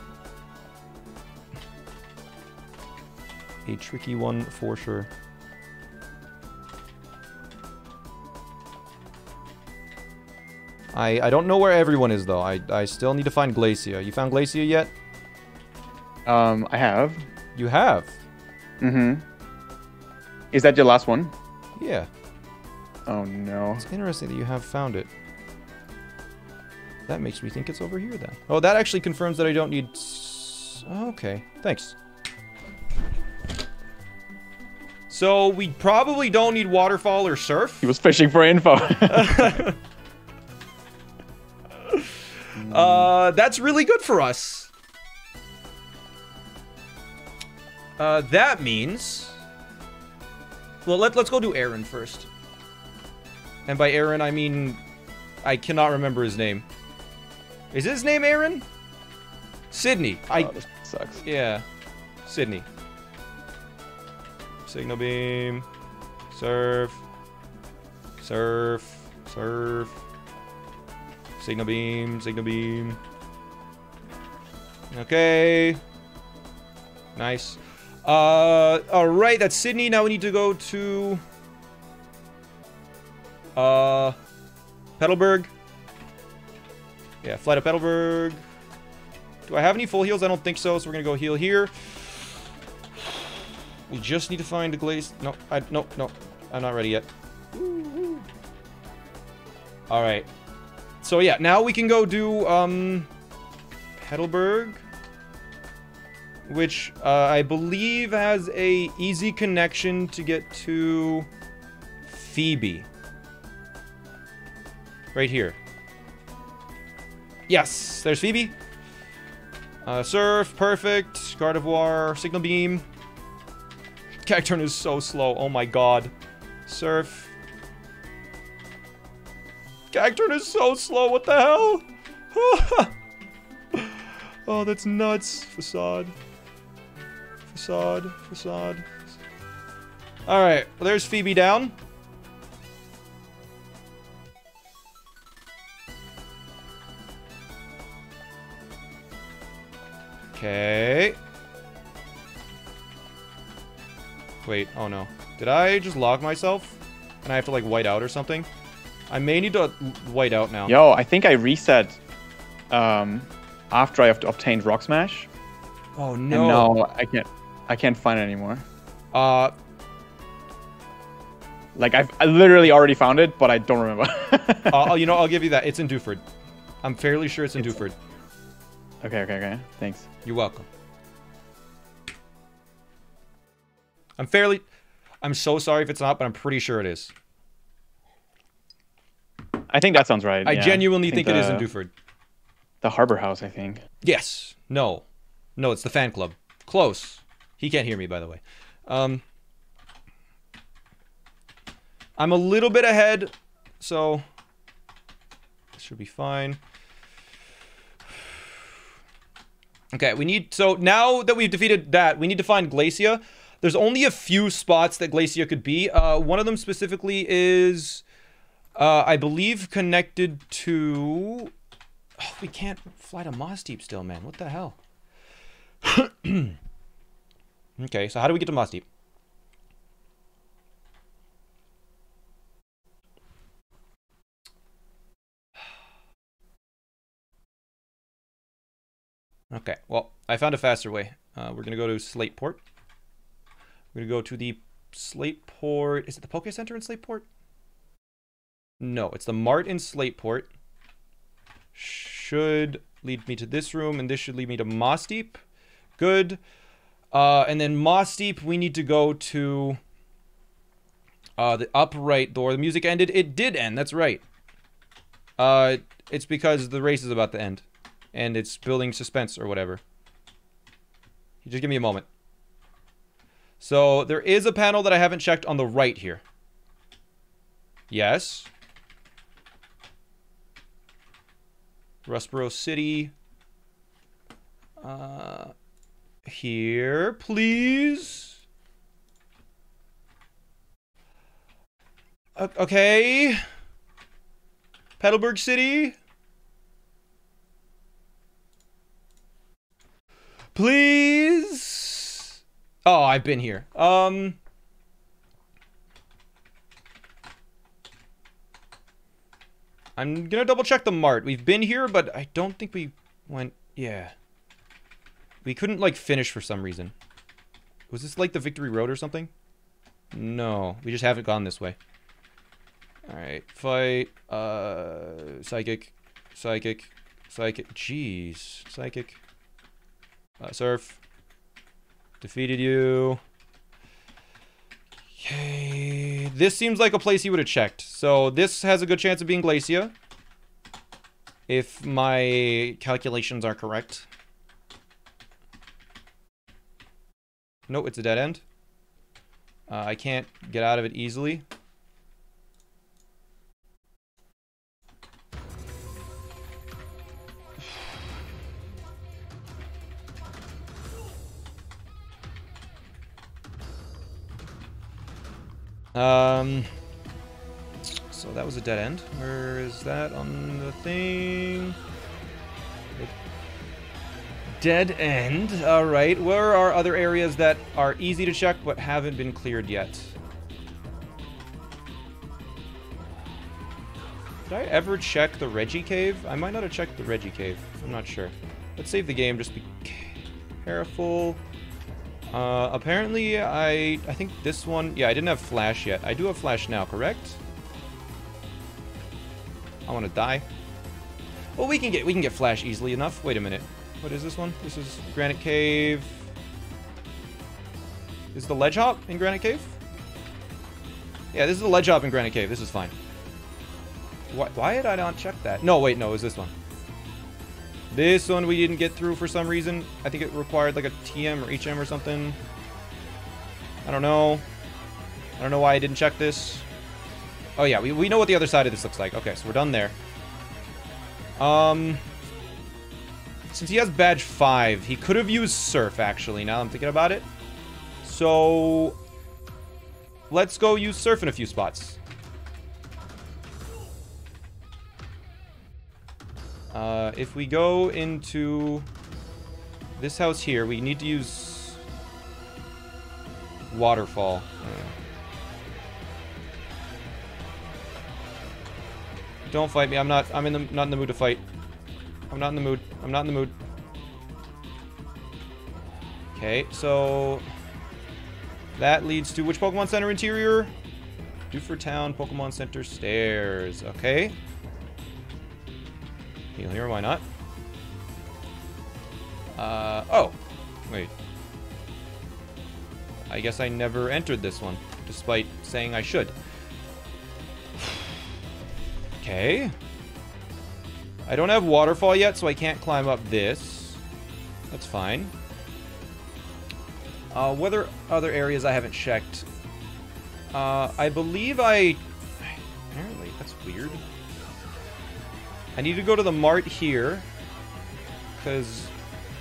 A tricky one for sure. I I don't know where everyone is though. I I still need to find Glacia. You found Glacia yet? Um, I have. You have? Mm-hmm. Is that your last one? Yeah. Oh no. It's interesting that you have found it. That makes me think it's over here, then. Oh, that actually confirms that I don't need... okay, thanks. So, we probably don't need waterfall or surf. He was fishing for info. uh, that's really good for us. Uh, that means... well, let, let's go do Aaron first. And by Aaron, I mean... I cannot remember his name. Is his name Aaron? Sydney. I. Oh, this sucks. Yeah. Sydney. Signal beam. Surf. Surf. Surf. Signal beam, signal beam. Okay. Nice. Uh, alright, that's Sydney. Now we need to go to... Uh... Petalburg. Yeah, fly to Petalburg. Do I have any full heals? I don't think so, so we're gonna go heal here. We just need to find a glaze. No, I, no, no. I'm not ready yet. Alright. So yeah, now we can go do, um... Petalburg. Which, uh, I believe has a easy connection to get to... Phoebe. Right here. Yes! There's Phoebe. Uh, surf. Perfect. Gardevoir. Signal beam. Cacturne is so slow. Oh my god. Surf. Cacturne is so slow. What the hell? Oh, that's nuts. Facade. Facade. Facade. Alright. Well, there's Phoebe down. Okay. Wait, oh no. Did I just lock myself? And I have to like white out or something? I may need to white out now. Yo, I think I reset um, after I have obtained Rock Smash. Oh no. And now I can't, I can't find it anymore. Uh, like I've I literally already found it, but I don't remember. uh, you know, I'll give you that. It's in Duford. I'm fairly sure it's in it's Duford. Okay, okay, okay. Thanks. You're welcome. I'm fairly... I'm so sorry if it's not, but I'm pretty sure it is. I think that sounds right. I yeah. genuinely I think, think the, it is in Duford. The Harbor House, I think. Yes. No. No, it's the fan club. Close. He can't hear me, by the way. Um, I'm a little bit ahead, so... This should be fine. Okay, we need... So, now that we've defeated that, we need to find Glacia. There's only a few spots that Glacia could be. Uh, one of them specifically is... Uh, I believe connected to... Oh, we can't fly to Mosdeep still, man. What the hell? Okay, so how do we get to Mosdeep? Okay, well, I found a faster way. Uh, we're gonna go to Slateport. We're gonna go to the Slateport. Is it the Poke Center in Slateport? No, it's the Mart in Slateport. Should lead me to this room, and this should lead me to Mosdeep. Good. Uh, and then Mosdeep, we need to go to uh, the upright door. The music ended. It did end. That's right. Uh, it's because the race is about to end. And it's building suspense or whatever. You just give me a moment. So, there is a panel that I haven't checked on the right here. Yes. Rustboro City. Uh, here, please. Uh, okay. Petalburg City. Please. Oh, I've been here. Um. I'm gonna double check the Mart. We've been here, but I don't think we went. Yeah. We couldn't like finish for some reason. Was this like the Victory Road or something? No, we just haven't gone this way. All right, fight. Uh, psychic, psychic, psychic. Jeez, psychic. Uh, surf. Defeated you. Yay. This seems like a place he would have checked. So this has a good chance of being Glacia. If my calculations are correct. Nope, it's a dead end. Uh, I can't get out of it easily. Um, So that was a dead end. Where is that on the thing? The dead end. All right. Where are other areas that are easy to check but haven't been cleared yet? Did I ever check the Reggie Cave? I might not have checked the Reggie Cave. I'm not sure. Let's save the game. Just be careful. Uh, apparently, I I think this one... Yeah, I didn't have flash yet. I do have flash now, correct? I want to die. Well, we can get we can get flash easily enough. Wait a minute. What is this one? This is Granite Cave. Is the ledge hop in Granite Cave? Yeah, this is the ledge hop in Granite Cave. This is fine. Why, why did I not check that? No, wait, no, it was this one. This one we didn't get through for some reason. I think it required like a T M or H M or something. I don't know. I don't know why I didn't check this. Oh yeah, we, we know what the other side of this looks like. Okay, so we're done there. Um, since he has badge five, he could have used Surf, actually, now I'm thinking about it. So, let's go use Surf in a few spots. Uh, if we go into this house here, we need to use Waterfall. Don't fight me. I'm not. I'm in the not in the mood to fight. I'm not in the mood. I'm not in the mood. Okay, so that leads to which Pokemon Center interior? Dewford Town Pokemon Center stairs. Okay. Heal here, why not? Uh, oh, wait. I guess I never entered this one, despite saying I should. Okay. I don't have waterfall yet, so I can't climb up this. That's fine. Uh, what are other areas I haven't checked? Uh, I believe I... Apparently, that's weird. I need to go to the mart here, because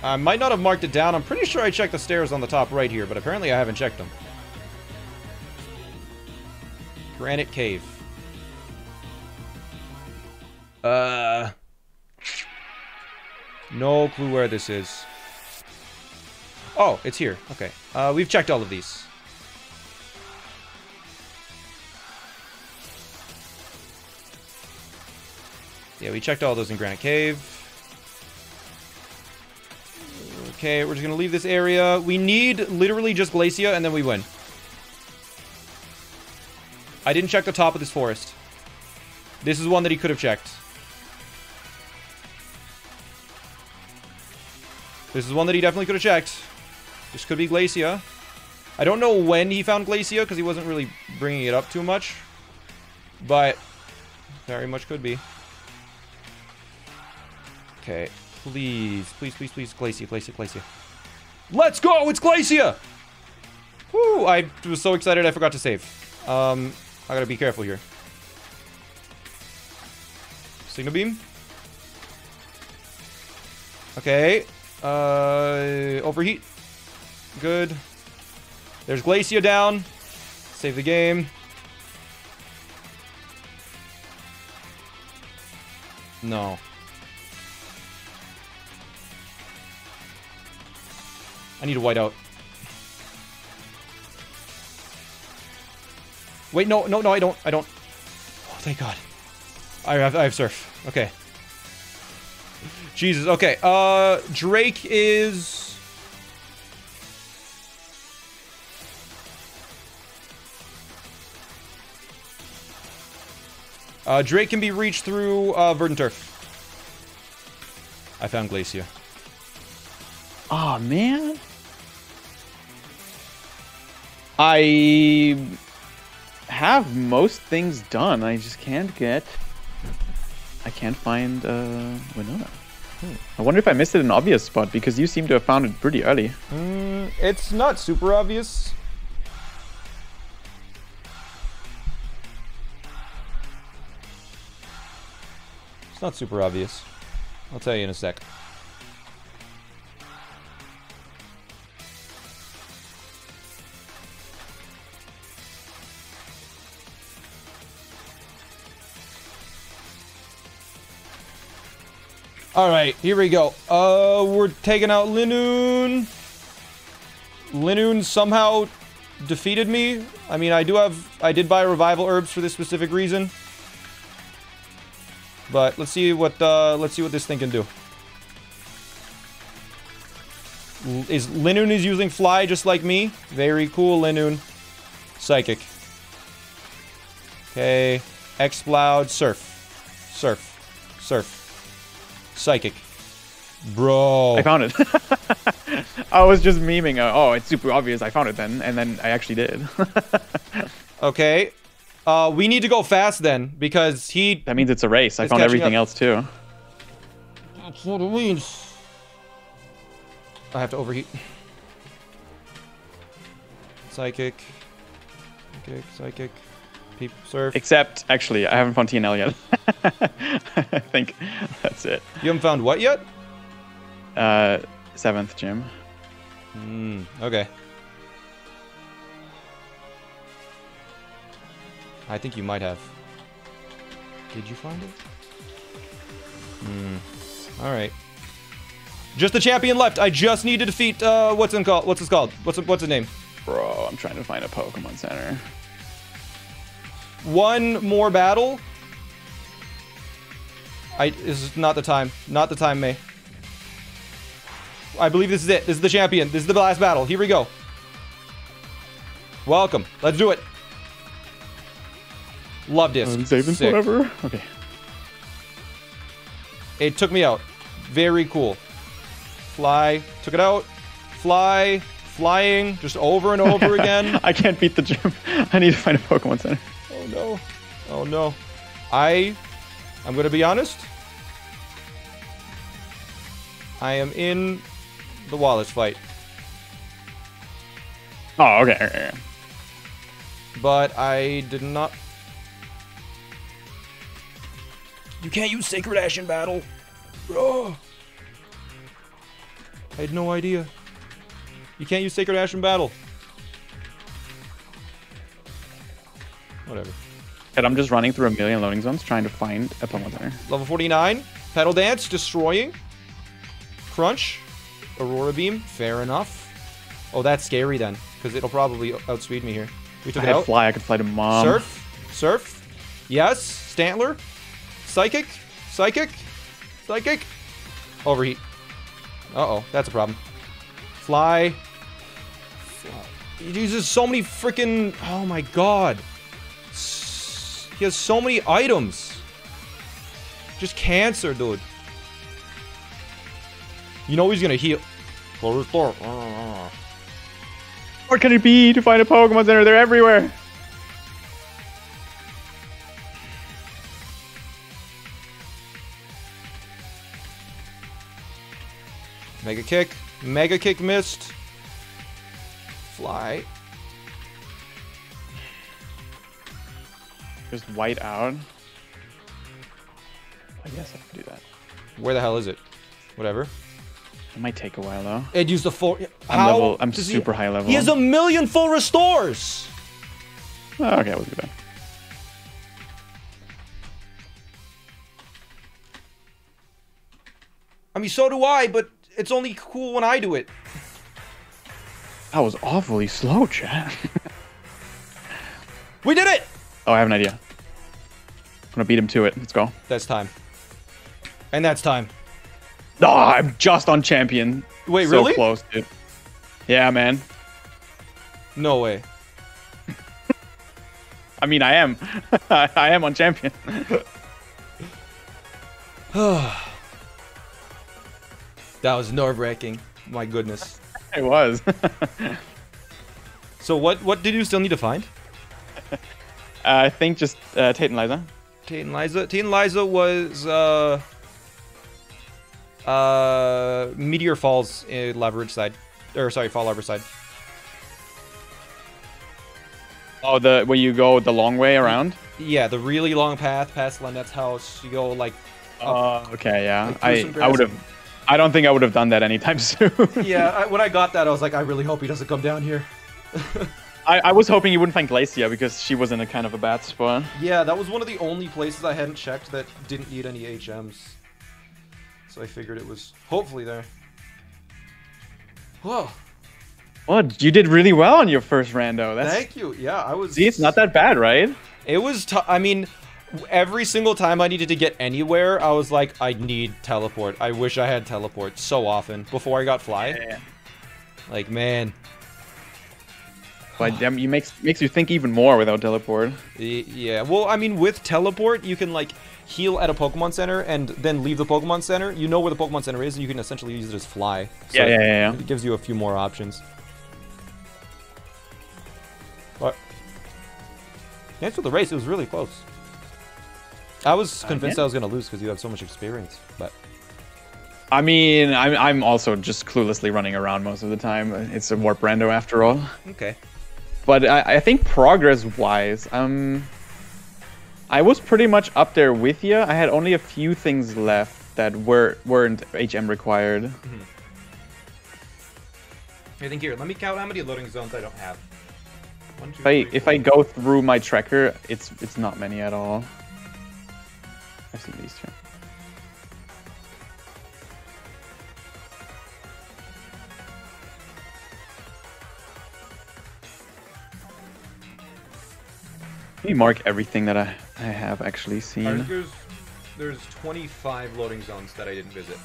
I might not have marked it down. I'm pretty sure I checked the stairs on the top right here, but apparently I haven't checked them. Granite Cave. Uh, no clue where this is. Oh, it's here. Okay. Uh, we've checked all of these. Yeah, we checked all those in Granite Cave. Okay, we're just gonna leave this area. We need literally just Glacia, and then we win. I didn't check the top of this forest. This is one that he could have checked. This is one that he definitely could have checked. This could be Glacia. I don't know when he found Glacia, because he wasn't really bringing it up too much. But very much could be. Okay, please, please, please, please, Glacia, Glacia, Glacia. Let's go! It's Glacia! Woo! I was so excited I forgot to save. Um, I gotta be careful here. Signal beam. Okay. Uh, overheat. Good. There's Glacia down. Save the game. No. I need a whiteout. Wait, no, no, no, I don't, I don't. Oh, thank God. I have, I have Surf. Okay. Jesus, okay. Uh, Drake is... Uh, Drake can be reached through uh, Verdant Turf. I found Glacia. Aw, oh, man. I have most things done. I just can't get... I can't find uh, Winona. Hmm. I wonder if I missed it in an obvious spot, because you seem to have found it pretty early. Mm, it's not super obvious. It's not super obvious. I'll tell you in a sec. Alright, here we go. Uh, we're taking out Linoon. Linoon somehow defeated me. I mean, I do have... I did buy Revival Herbs for this specific reason. But let's see what, uh, let's see what this thing can do. Is Linoon is using Fly just like me. Very cool, Linoon. Psychic. Okay. Exploud. Surf. Surf. Surf. Psychic. Bro. I found it. I was just memeing. Uh, oh, it's super obvious. I found it then. And then I actually did. Okay. Uh, we need to go fast then. Because he... That means it's a race. I found everything else too. That's what it means. I have to overheat. Psychic. Psychic, psychic. Peep, surf. Except, actually, I haven't found T N L yet. I think that's it. You haven't found what yet? Uh, seventh gym. Mm, okay. I think you might have. Did you find it? Hmm. Alright. Just the champion left. I just need to defeat, uh, what's it called? What's it called? What's it, what's the name? Bro, I'm trying to find a Pokemon Center. One more battle. I, this is not the time. Not the time, May. I believe this is it. This is the champion. This is the last battle. Here we go. Welcome. Let's do it. Love Disc. I'm saving Sick. Forever. Okay. It took me out. Very cool. Fly, took it out. Fly, flying, just over and over again. I can't beat the gym. I need to find a Pokemon Center. Oh no, oh no. I, I'm gonna be honest. I am in the Wallace fight. Oh, okay. But I did not. You can't use Sacred Ash in battle, bro. I had no idea. You can't use Sacred Ash in battle. Whatever. And I'm just running through a million loading zones trying to find a Pokemon Center. Level forty-nine. Petal Dance. Destroying. Crunch. Aurora Beam. Fair enough. Oh, that's scary then. Because it'll probably outspeed me here. We took I it out. Fly. I could fly to Mom. Surf. Surf. Yes. Stantler. Psychic. Psychic. Psychic. Overheat. Uh-oh, that's a problem. Fly. Fly. He uses so many freaking... Oh my god. S he has so many items. Just cancer, dude. You know he's gonna heal. Where can it be to find a Pokemon Center? They're everywhere. Mega kick. Mega kick missed. Fly. Just white out. I guess I can do that. Where the hell is it? Whatever. It might take a while though. It used the full. I'm level. I'm super high level. He has a million full restores. Oh, okay, we'll do that. I mean, so do I, but. It's only cool when I do it. That was awfully slow, chat. We did it! Oh, I have an idea. I'm gonna beat him to it. Let's go. That's time. And that's time. Oh, I'm just on champion. Wait, so really? So close, dude. Yeah, man. No way. I mean, I am. I am on champion. That was nerve-wracking. My goodness. It was. So what what did you still need to find? Uh, I think just uh, Tate and Liza. Tate and Liza. Tate and Liza was uh, uh, Meteor Falls in Leverage side, or sorry, Fall Harbor side. Oh, the where you go the long way around? Yeah, the really long path past Lynette's house. You go like. Oh, uh, okay, yeah. Like, I I would have. I don't think I would have done that anytime soon. Yeah, I, when I got that, I was like, I really hope he doesn't come down here. I, I was hoping you wouldn't find Glacia because she was in a kind of a bad spot. Yeah, that was one of the only places I hadn't checked that didn't need any H Ms. So I figured it was hopefully there. Whoa. Well, you did really well on your first rando. That's... Thank you. Yeah, I was... See, it's not that bad, right? It was... T I mean, every single time I needed to get anywhere, I was like, I need teleport. I wish I had teleport so often before I got fly. Yeah. Like, man. But damn, you makes makes you think even more without teleport. Yeah. Well, I mean, with teleport, you can, like, heal at a Pokemon Center and then leave the Pokemon Center. You know where the Pokemon Center is, and you can essentially use it as fly. So yeah, yeah, yeah, yeah. It gives you a few more options. But thanks for the race. It was really close. I was convinced uh, yeah. I was going to lose because you have so much experience. But I mean, I'm, I'm also just cluelessly running around most of the time. It's a warp rando after all. Okay. But I, I think progress-wise, um, I was pretty much up there with you. I had only a few things left that were, weren't H M required. Mm-hmm. I think here, let me count how many loading zones I don't have. One, two, if I, three, if I go through my tracker, it's it's not many at all. I see these two. Let me mark everything that I, I have actually seen. Right, there's, there's twenty-five loading zones that I didn't visit.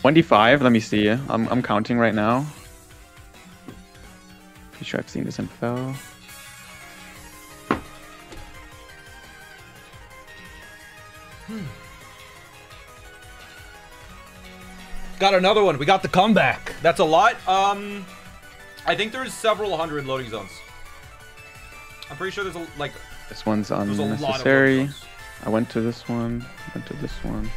twenty-five? Let me see. I'm, I'm counting right now. Pretty sure I've seen this info. Hmm. Got another one. We got the comeback. That's a lot. Um, I think there's several hundred loading zones. I'm pretty sure there's a, like... This one's unnecessary. I went to this one. Went to this one.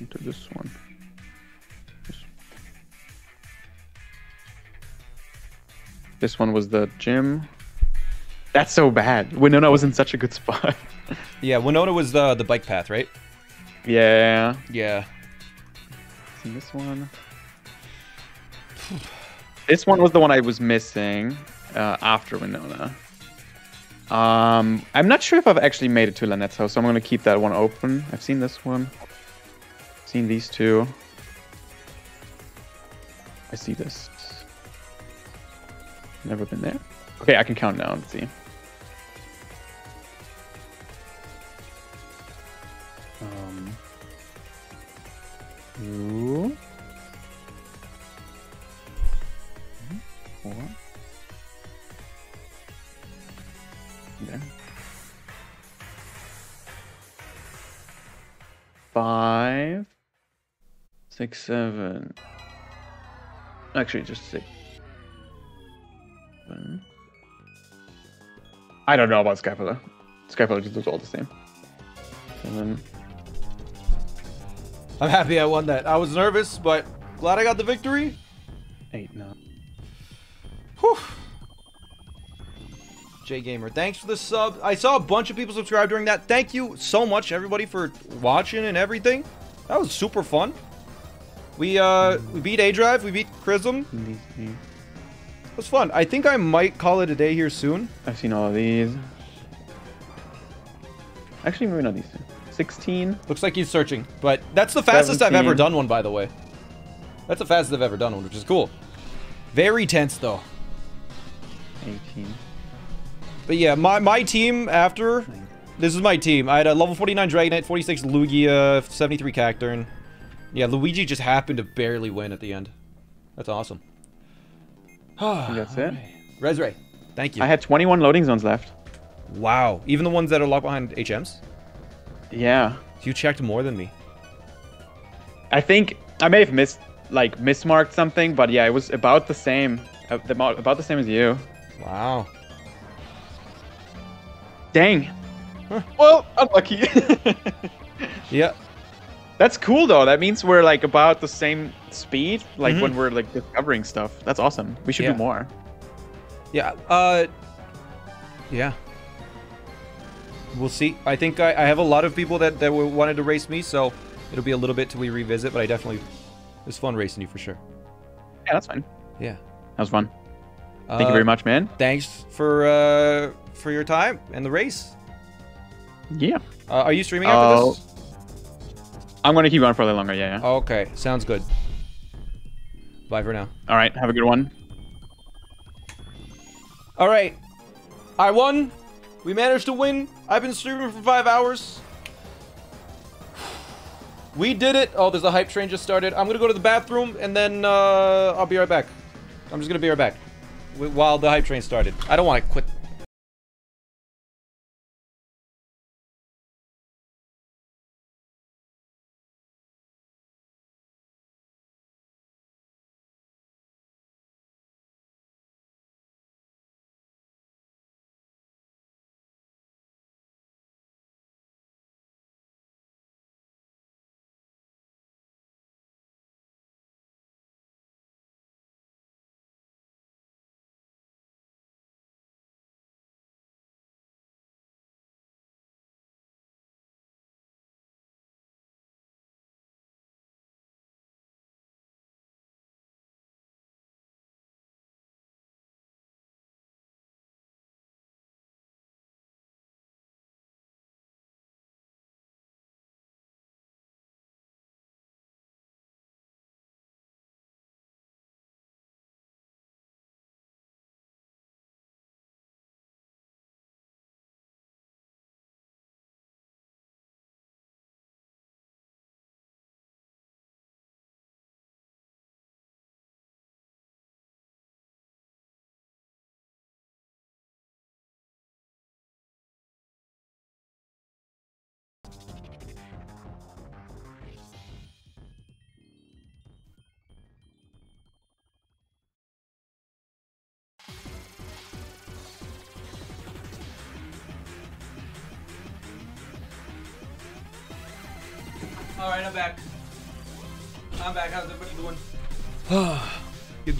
Went to this one. This. this one was the gym. That's so bad. Winona was in such a good spot. Yeah, Winona was the the bike path, right? Yeah. Yeah. And this one. This one was the one I was missing. Uh, after Winona. Um, I'm not sure if I've actually made it to Lynette's house, so I'm going to keep that one open. I've seen this one. Seen these two. I see this. Never been there. Okay, I can count now and see. Um, two. Four. There. Five, six, seven. Actually, just six. Seven. I don't know about Scapula. Scapula just looks all the same. Seven. I'm happy I won that. I was nervous, but glad I got the victory. Eight, nine. Whew. J Gamer, thanks for the sub. I saw a bunch of people subscribe during that. Thank you so much, everybody, for watching and everything. That was super fun. We uh, we beat ADrive, we beat Chrism. It was fun. I think I might call it a day here soon. I've seen all of these. Actually, maybe not these two. sixteen. Looks like he's searching, but that's the fastest seventeen. I've ever done one, by the way. That's the fastest I've ever done one, which is cool. Very tense, though. eighteen. But yeah, my, my team after, this is my team. I had a level forty-nine Dragonite, forty-six Lugia, seventy-three Cacturne. Yeah, Luigi just happened to barely win at the end. That's awesome. That's it. Resray, thank you. I had twenty-one loading zones left. Wow, even the ones that are locked behind H Ms? Yeah. You checked more than me. I think I may have missed, like, mismarked something, but yeah, it was about the same. About the same as you. Wow. Dang. Huh. Well, unlucky. Yeah. That's cool, though. That means we're, like, about the same speed, like, mm-hmm. when we're, like, discovering stuff. That's awesome. We should yeah. do more. Yeah. Uh, yeah. We'll see. I think I, I have a lot of people that, that wanted to race me, so it'll be a little bit till we revisit, but I definitely... It was fun racing you, for sure. Yeah, that's fine. Yeah. That was fun. Uh, Thank you very much, man. Thanks for... Uh... for your time and the race. Yeah. Uh, are you streaming after uh, this? I'm going to keep on for a little longer, yeah, yeah. Okay, sounds good. Bye for now. All right, have a good one. All right. I won. We managed to win. I've been streaming for five hours. We did it. Oh, there's a hype train just started. I'm going to go to the bathroom, and then uh, I'll be right back. I'm just going to be right back while the hype train started. I don't want to quit. Alright, I'm back. I'm back. How's everybody doing?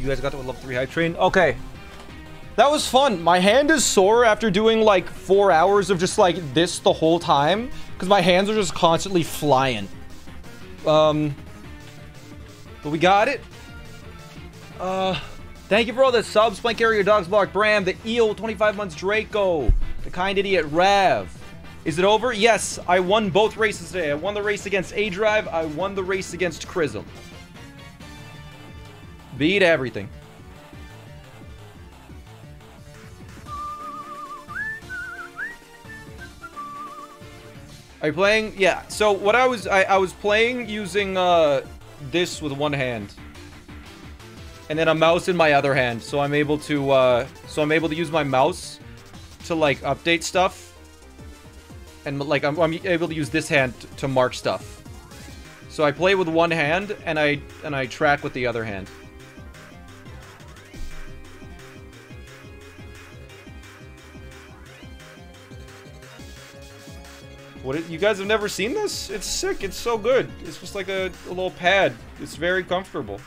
You guys got to a level three hype train? Okay. That was fun. My hand is sore after doing like four hours of just like this the whole time. Because my hands are just constantly flying. Um. But we got it. Uh. Thank you for all the subs. Plank Carrier, Dogs Bark, Bram, the Eel, twenty-five months Draco, the Kind Idiot, Rav. Is it over? Yes, I won both races today. I won the race against ADrive. I won the race against Chrism. Beat everything. Are you playing? Yeah. So what I was, I, I was playing using uh, this with one hand, and then a mouse in my other hand. So I'm able to, uh, so I'm able to use my mouse to like update stuff. And, like, I'm, I'm able to use this hand to mark stuff. So I play with one hand, and I and I track with the other hand. What? You guys have never seen this? It's sick. It's so good. It's just like a, a little pad. It's very comfortable.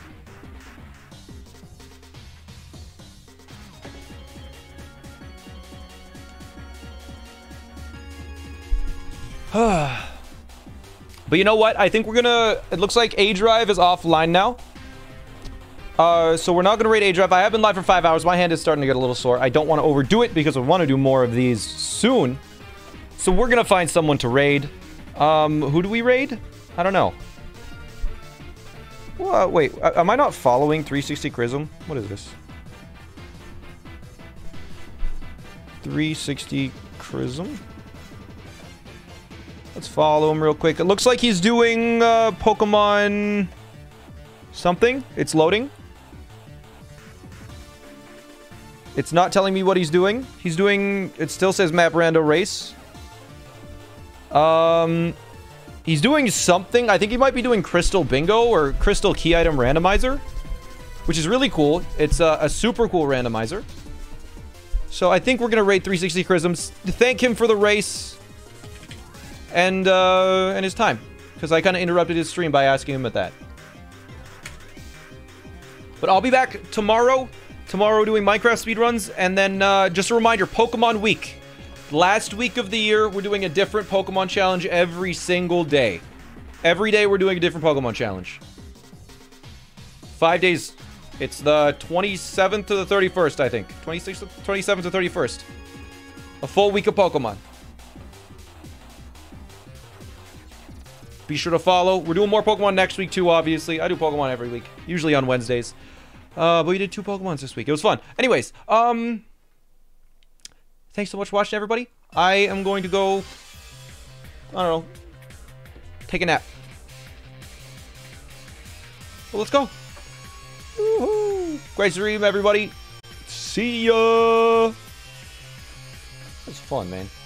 But you know what? I think we're gonna... It looks like ADrive is offline now. Uh, so we're not gonna raid ADrive. I have been live for five hours. My hand is starting to get a little sore. I don't want to overdo it because I want to do more of these soon. So we're gonna find someone to raid. Um, who do we raid? I don't know. Well, wait. Am I not following three sixty Chrism? What is this? three sixty Chrism? Let's follow him real quick. It looks like he's doing uh, Pokemon something. It's loading. It's not telling me what he's doing. He's doing... It still says Map Rando Race. Um, he's doing something. I think he might be doing Crystal Bingo or Crystal Key Item Randomizer, which is really cool. It's uh, a super cool randomizer. So I think we're going to rate three sixty Chrisms. Thank him for the race. And, uh, and his time. Because I kind of interrupted his stream by asking him at that. But I'll be back tomorrow. Tomorrow doing Minecraft speedruns. And then, uh, just a reminder, Pokemon Week. Last week of the year, we're doing a different Pokemon challenge every single day. Every day we're doing a different Pokemon challenge. Five days. It's the twenty-seventh to the thirty-first, I think. twenty-sixth, twenty-seventh to thirty-first. A full week of Pokemon. Be sure to follow. We're doing more Pokemon next week, too, obviously. I do Pokemon every week, usually on Wednesdays. Uh, but we did two Pokemons this week. It was fun. Anyways, um, thanks so much for watching, everybody. I am going to go, I don't know, take a nap. Well, let's go. Woohoo! Great stream, everybody. See ya. That was fun, man.